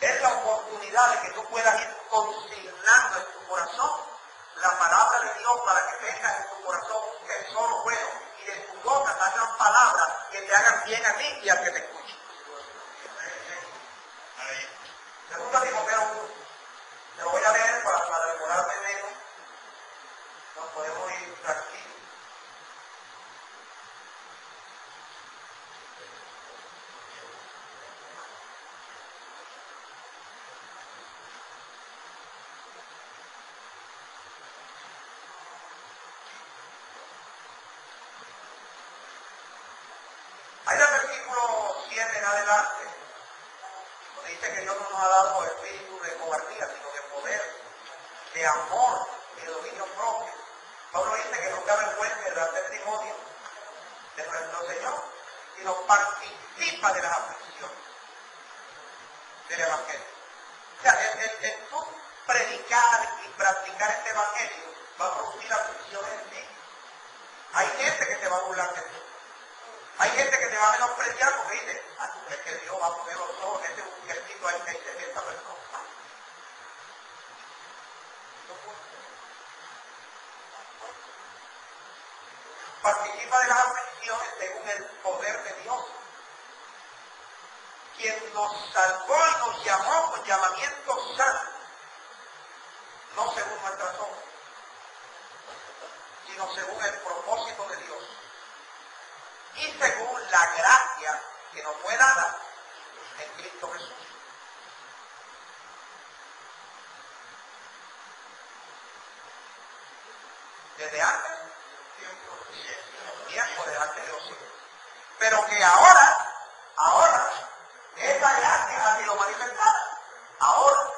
es la oportunidad de que tú puedas ir consignando en tu corazón la palabra de Dios para que tengas en tu corazón el solo bueno y de tu boca salgan palabras que te hagan bien a ti y al que te escuche. Segunda Timoteo 1. Te voy a leer para demorarme menos. Nos podemos ir tranquilos. Hay del versículo 7 en adelante, donde dice que Dios no nos ha dado espíritu de cobardía, sino de poder, de amor, de dominio propio. Pablo dice que no cabe vergüenza de dar testimonio de nuestro Señor, sino participa de las aflicciones del Evangelio. O sea, el tú predicar y practicar este Evangelio va a producir aflicciones en ti. Hay gente que te va a burlar de ti. Hay gente que te va a menospreciar porque dice, ah, tú crees que Dios va a poner los ojos, este es un ejército ahí que dice esta persona. Participa de las aflicciones según el poder de Dios, quien nos salvó y nos llamó con llamamiento santo, no según nuestras obras, sino según el propósito de Dios. Y según la gracia que nos fue dada en Cristo Jesús. Desde antes, tiempo delante de los hijos. Pero que ahora, esa gracia ha sido manifestada. Ahora,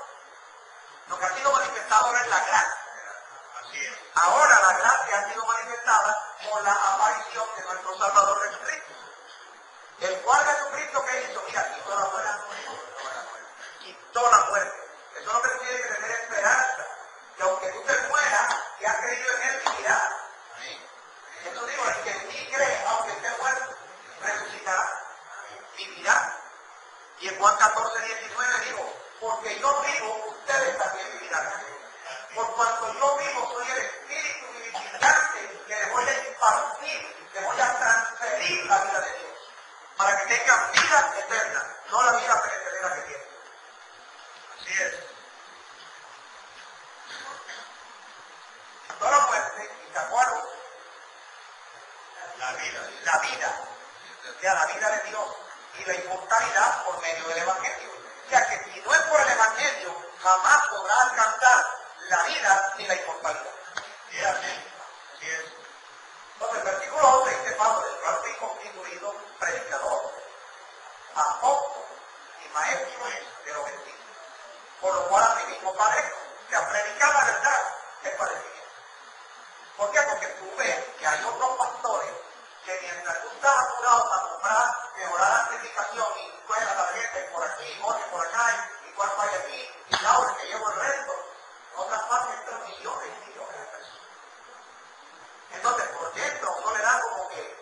lo que ha sido manifestado ahora es la gracia. Ahora la gracia ha sido manifestada por la aparición de nuestro Salvador Jesucristo. El cual Jesucristo que hizo, mira, quitó la muerte. Quitó la muerte. Eso no te tiene que tener esperanza. Que aunque tú te mueras, que has creído en él, vivirá. Eso digo, el que sí cree, aunque esté muerto, resucitará, vivirá. Y en Juan 14, 19 dijo, porque yo vivo, ustedes también vivirán. Por cuanto yo vivo, soy el espíritu vivificante que les voy a impartir, les voy a transferir la vida de Dios, para que tengan vida eterna, no la vida perecedera que tienen. Así es. No la muerte, y sacaron la vida, o sea, la vida de Dios y la inmortalidad por medio del Evangelio. O sea que si no es por el Evangelio, jamás podrá alcanzar la vida y la inmortalidad. Y así. Así es. Entonces, el versículo 11 dice Pablo, el cual fui constituido predicador, apóstol y maestro de los gentiles. Por lo cual, a mí mismo padre, que a predicar la verdad es padecimiento. ¿Por qué? Porque tú ves que hay otros pastores que mientras tú estás apurado para comprar, mejorar la certificación y tú eres la tarjeta y por aquí, y otro por acá, y cuarto hay aquí, y la hora que llevo el resto. Otras partes están millones y millones de personas. Entonces, por dentro uno le da como que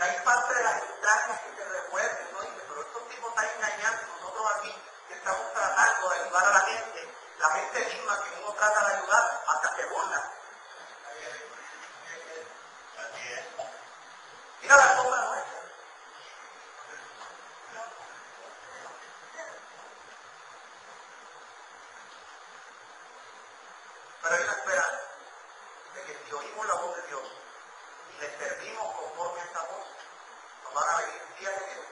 hay parte de las entrañas que se revuelven, ¿no? Dice, pero estos tipos están engañando. Nosotros aquí que estamos tratando de ayudar a la gente misma que uno trata de ayudar hasta se burla. Mira la sombra nuestra. Pero hay una esperanza de que si oímos la voz de Dios y le servimos conforme a esta voz, nos van a venir días de Dios.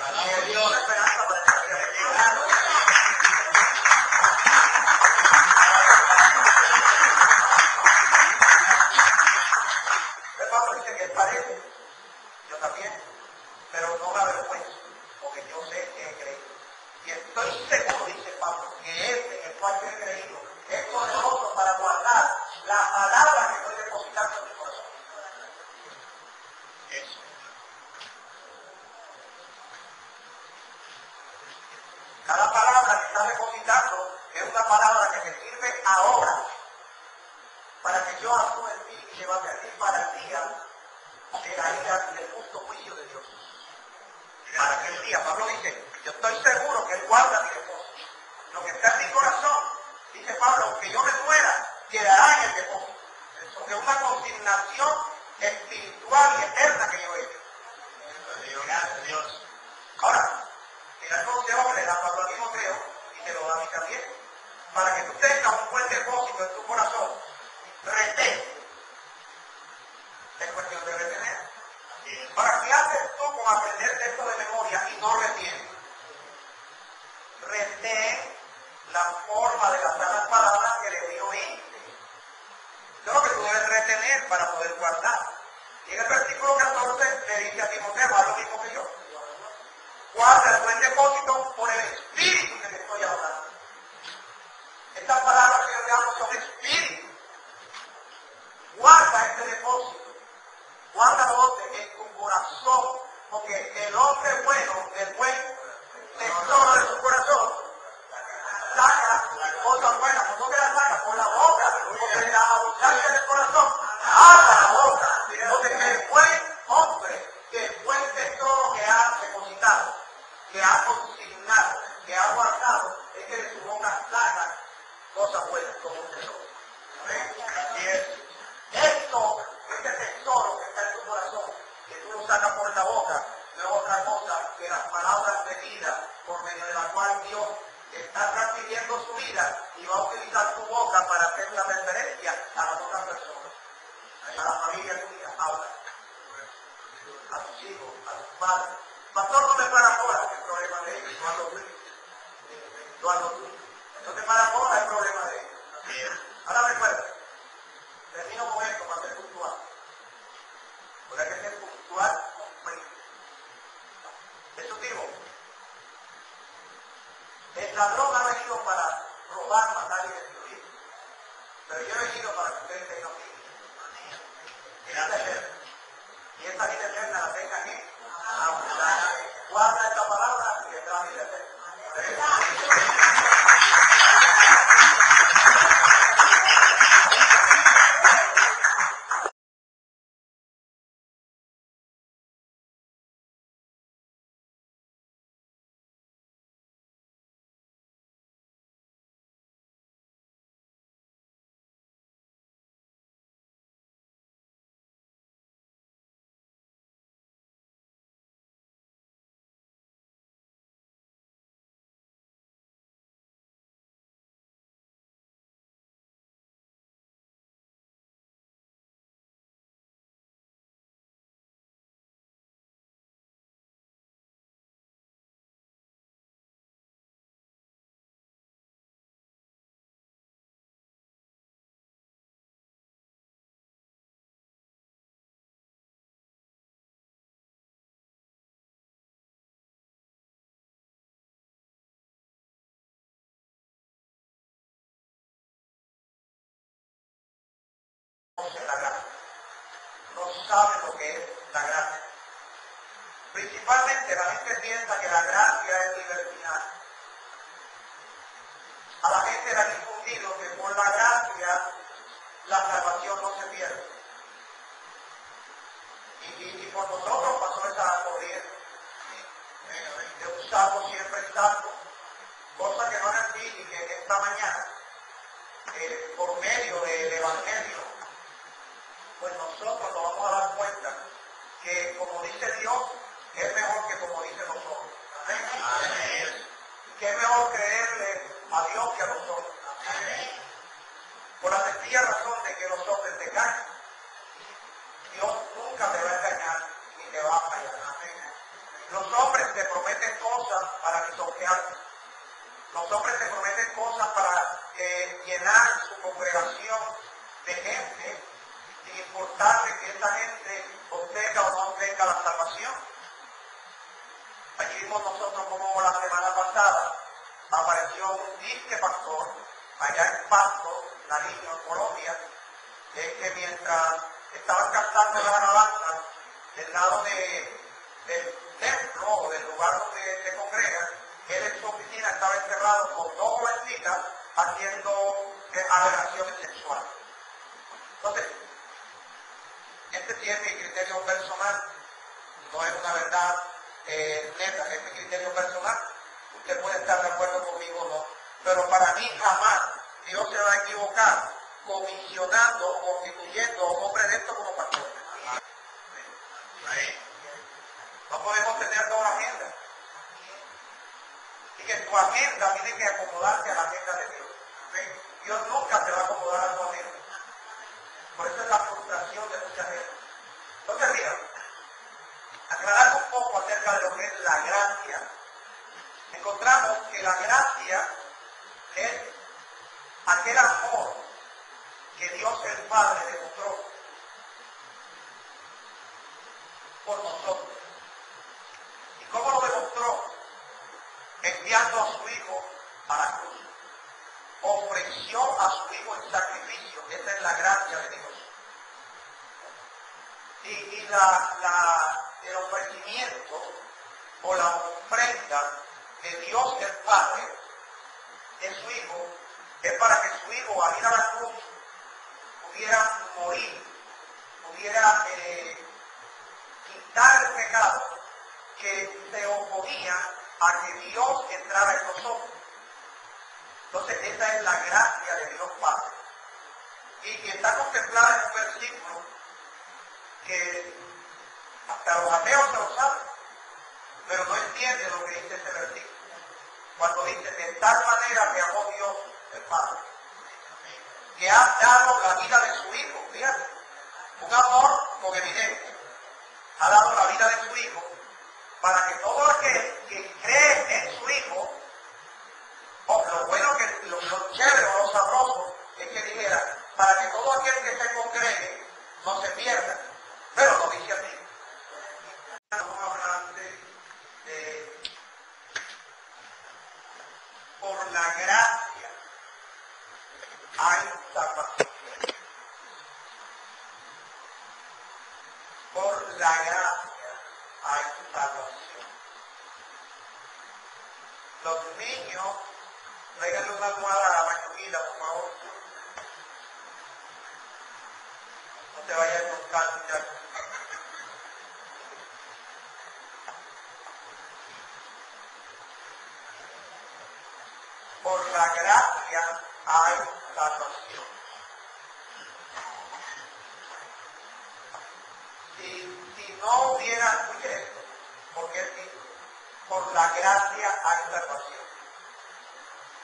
Hay una esperanza para esta vida. El Pablo dice que él padece, yo también, pero no me avergüenzo, porque yo sé que he creído. Y estoy seguro, dice Pablo, que este en el cual yo he creído es poderoso para guardar la palabra que estoy depositando en mi corazón. Eso. Cada palabra que estás depositando es una palabra que te sirve ahora para que yo actúe en ti y llevarte a ti para el día de la ira y del justo juicio de Dios. Para aquel día, Pablo dice, yo estoy seguro que Él guarda mi depósito. Lo que está en mi corazón, dice Pablo, que yo me muera, quedará en el depósito. Eso es una consignación espiritual y eterna que yo he hecho. Gracias a Dios. Ahora, mira cómo se hombre, la Pablo a Timoteo, y te lo da a mí también. Para que tú tengas un buen depósito en tu corazón, retén. Es cuestión de retener. Ahora, ¿qué haces tú con aprender texto de memoria y no retienes? Retén la forma de las sanas palabras que le dio este. Eso es lo que tú debes retener para poder guardar. Y en el versículo 14 le dice a Timoteo, haz lo mismo que yo. Guarda el buen depósito por el espíritu que te estoy hablando. Estas palabras que yo te hablo son espíritu. Guarda este depósito. Guárdalo en tu corazón, porque el hombre bueno, el buen tesoro de su corazón, saca cosas buenas. ¿Cómo que las saca? Por la boca, porque la abundancia del corazón abre la boca. Entonces el buen hombre, el buen tesoro que ha depositado, que ha consignado, que ha guardado, es que de su boca saca cosas buenas como un tesoro. Esto, este tesoro que está en tu corazón, que tú lo sacas por la boca, no es otra cosa que las palabras de vida por medio de la cual Dios está transmitiendo su vida y va a utilizar tu boca para hacer una referencia a las otras personas, a la familia tuya, habla, a tus hijos, a tus padres. Pastor, no te paracolas, el problema de ellos, no a los tuyos, no a los tuyos. No te paracolas, el problema de ellos. Ahora recuerda, termino con esto para ser puntual. Porque hay que ser puntual completo. Eso digo. El ladrón ha venido para robar, matar y destruir. Pero yo he venido para que ustedes tengan vida. Y la vida eterna. Y esta vida eterna la tengan en abundancia. Guarda esta palabra y tendrá vida eterna. No sabe lo que es la gracia. Principalmente la gente piensa que la gracia es libertinaje. A la gente le han infundido que por la gracia la salvación no se pierde. Y por nosotros pasó esa corriente de un salvo siempre salvo, cosa que no era así, y que esta mañana, por medio del Evangelio, pues nosotros nos vamos a dar cuenta que como dice Dios, es mejor que como dice nosotros. Amén. Amén. Que es mejor creerle a Dios que a nosotros. Amén. Por la sencilla razón de que los hombres te caen. Dios nunca te va a engañar ni te va a fallar. Amén. Los hombres te prometen cosas para lisonjearte. Los hombres te prometen cosas para llenar su congregación de gente, sin importarle que esta gente obtenga o no obtenga la salvación. Allí vimos nosotros como la semana pasada este pastor allá en Pasto, Nariño, Colombia, es que mientras estaban cantando las alabanzas del lado del templo o del lugar donde se congrega, él en su oficina estaba encerrado con dos jovencitas haciendo agregaciones sexuales. Entonces, este sí es mi criterio personal, no es una verdad neta, es mi criterio personal. Usted puede estar de acuerdo conmigo o no, pero para mí jamás Dios se va a equivocar comisionando o constituyendo a un hombre de esto como pastor. No podemos tener dos agendas. Y que tu agenda tiene que acomodarse a la agenda de Dios. Dios nunca te va a acomodar a tu agenda. Por eso es la frustración de mucha gente. No te rías. Aclarar un poco acerca de lo que es la gracia. Encontramos que la gracia es aquel amor que Dios el Padre demostró por nosotros. ¿Y cómo lo demostró? Enviando a su Hijo a la cruz. Ofreció a su Hijo en sacrificio. Esa es la gracia de Dios. Y el ofrecimiento o la ofrenda de Dios el Padre de su Hijo es para que su Hijo al ir a la cruz pudiera morir, pudiera quitar el pecado que se oponía a que Dios entrara en nosotros. Entonces esa es la gracia de Dios Padre. Y está contemplada en un versículo que hasta los ateos se lo saben, pero no entienden lo que dice este versículo. Cuando dice, de tal manera me amó Dios el Padre, que ha dado la vida de su Hijo, fíjate, un amor con evidencia, ha dado la vida de su Hijo, para que todo aquel que cree en su Hijo, lo bueno que, lo chévere o lo sabroso, es que dijera, para que todo aquel que se congregue no se pierda, pero lo dice así. Vamos a hablar de por la gracia hay salvación. Por la gracia hay salvación. Los niños, regale una almohada a la mañana, por favor. No te vayas a encontrar ya. Por la gracia hay salvación. Si no hubiera, escucha esto, porque él dijo, por la gracia hay salvación.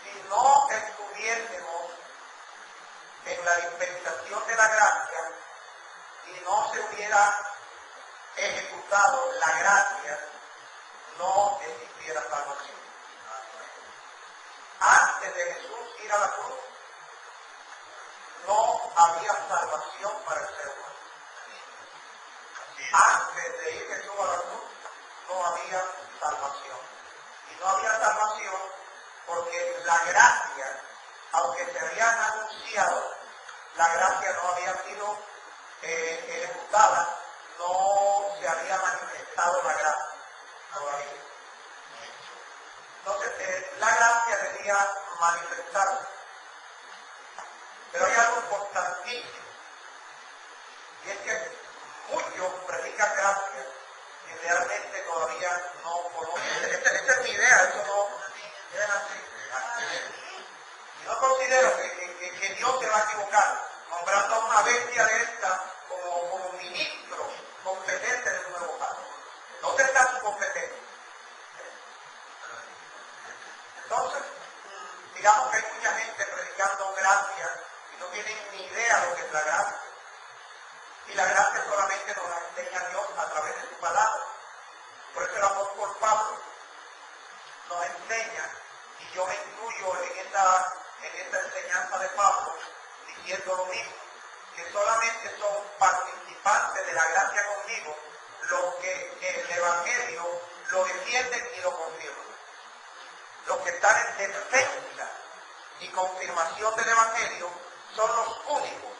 Si no estuviésemos en la dispensación de la gracia y no se hubiera ejecutado la gracia, no existiera salvación. Antes de Jesús ir a la cruz, no había salvación para el ser humano. Antes de ir Jesús a la cruz, no había salvación. Y no había salvación porque la gracia, aunque se habían anunciado, la gracia no había sido ejecutada, no se había manifestado la gracia todavía. Entonces, la gracia debía manifestarse. Pero hay algo importantísimo. Y es que muchos predican gracia y realmente todavía no conocen. Esta es mi idea, eso no es así. Yo considero que Dios se va a equivocar nombrando a una bestia de esta como ministro competente de un nuevo pacto. ¿Dónde está su competencia? Entonces, digamos que hay mucha gente predicando gracia y no tienen ni idea lo que es la gracia. Y la gracia solamente nos la enseña Dios a través de su palabra. Por eso el apóstol Pablo nos enseña, y yo me incluyo en esta enseñanza de Pablo, diciendo lo mismo, que solamente son participantes de la gracia conmigo los que el Evangelio lo defienden y lo confirman. Los que están en defensa y confirmación del Evangelio son los únicos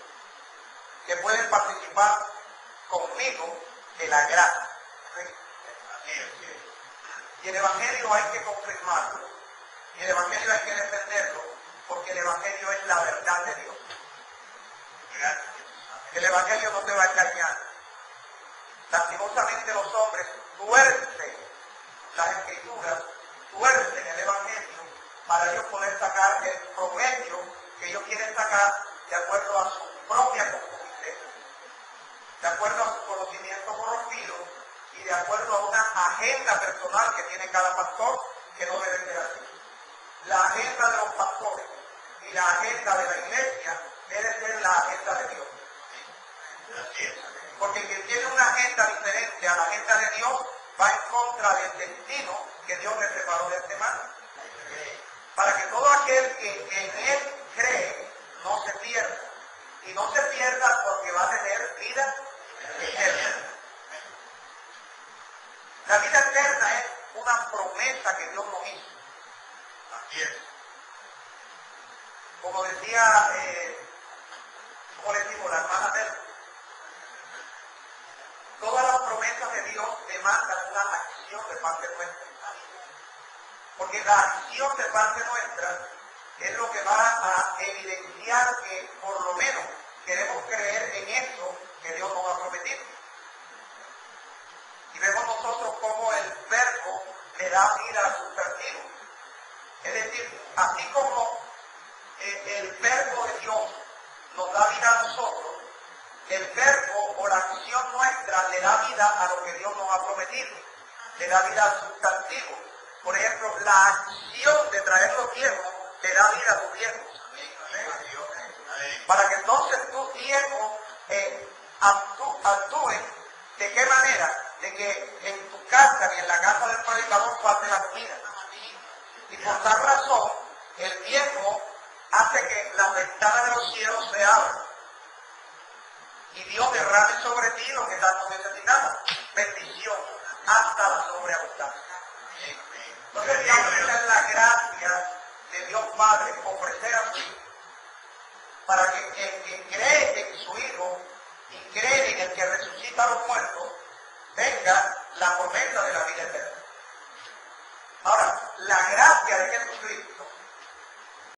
que pueden participar conmigo de la gracia. Y el Evangelio hay que confirmarlo, y el Evangelio hay que defenderlo, porque el Evangelio es la verdad de Dios. El Evangelio no te va a engañar. Lastimosamente los hombres tuercen las Escrituras, tuercen el Evangelio para ellos poder sacar el provecho que ellos quieren sacar de acuerdo a su propia concupiscencia, de acuerdo a su conocimiento corrompido y de acuerdo a una agenda personal que tiene cada pastor, que no debe ser así. La agenda de los pastores y la agenda de la iglesia debe ser la agenda de Dios. Porque quien tiene una agenda diferente a la agenda de Dios va en contra del destino que Dios le preparó de antemano. Para que todo aquel que en Él cree no se pierda. Y no se pierda porque va a tener vida eterna. La vida eterna es una promesa que Dios nos hizo. Como decía, como les digo, la hermana Mel, todas las promesas de Dios demandan una acción de parte nuestra. Porque la acción de parte nuestra es lo que va a evidenciar que por lo menos queremos creer en eso que Dios nos ha prometido. Y vemos nosotros cómo el verbo le da vida al sustantivo. Es decir, así como el verbo de Dios nos da vida a nosotros, el verbo o la acción nuestra le da vida a lo que Dios nos ha prometido, le da vida al sustantivo. Por ejemplo, la acción de traer los diezmos le da vida a tus diezmos. Para que entonces tus diezmos actúen de qué manera, de que en tu casa ni en la casa del predicador falte la comida. Y por tal razón, el diezmo hace que las ventanas de los cielos se abran. Y Dios derrame sobre ti lo que tanto necesitamos. Bendición hasta la sobreabundancia. Entonces, esta es la gracia de Dios Padre, ofrecer a su Hijo. Para que quien cree en su Hijo y cree en el que resucita a los muertos, tenga la promesa de la vida eterna. Ahora, la gracia de Jesucristo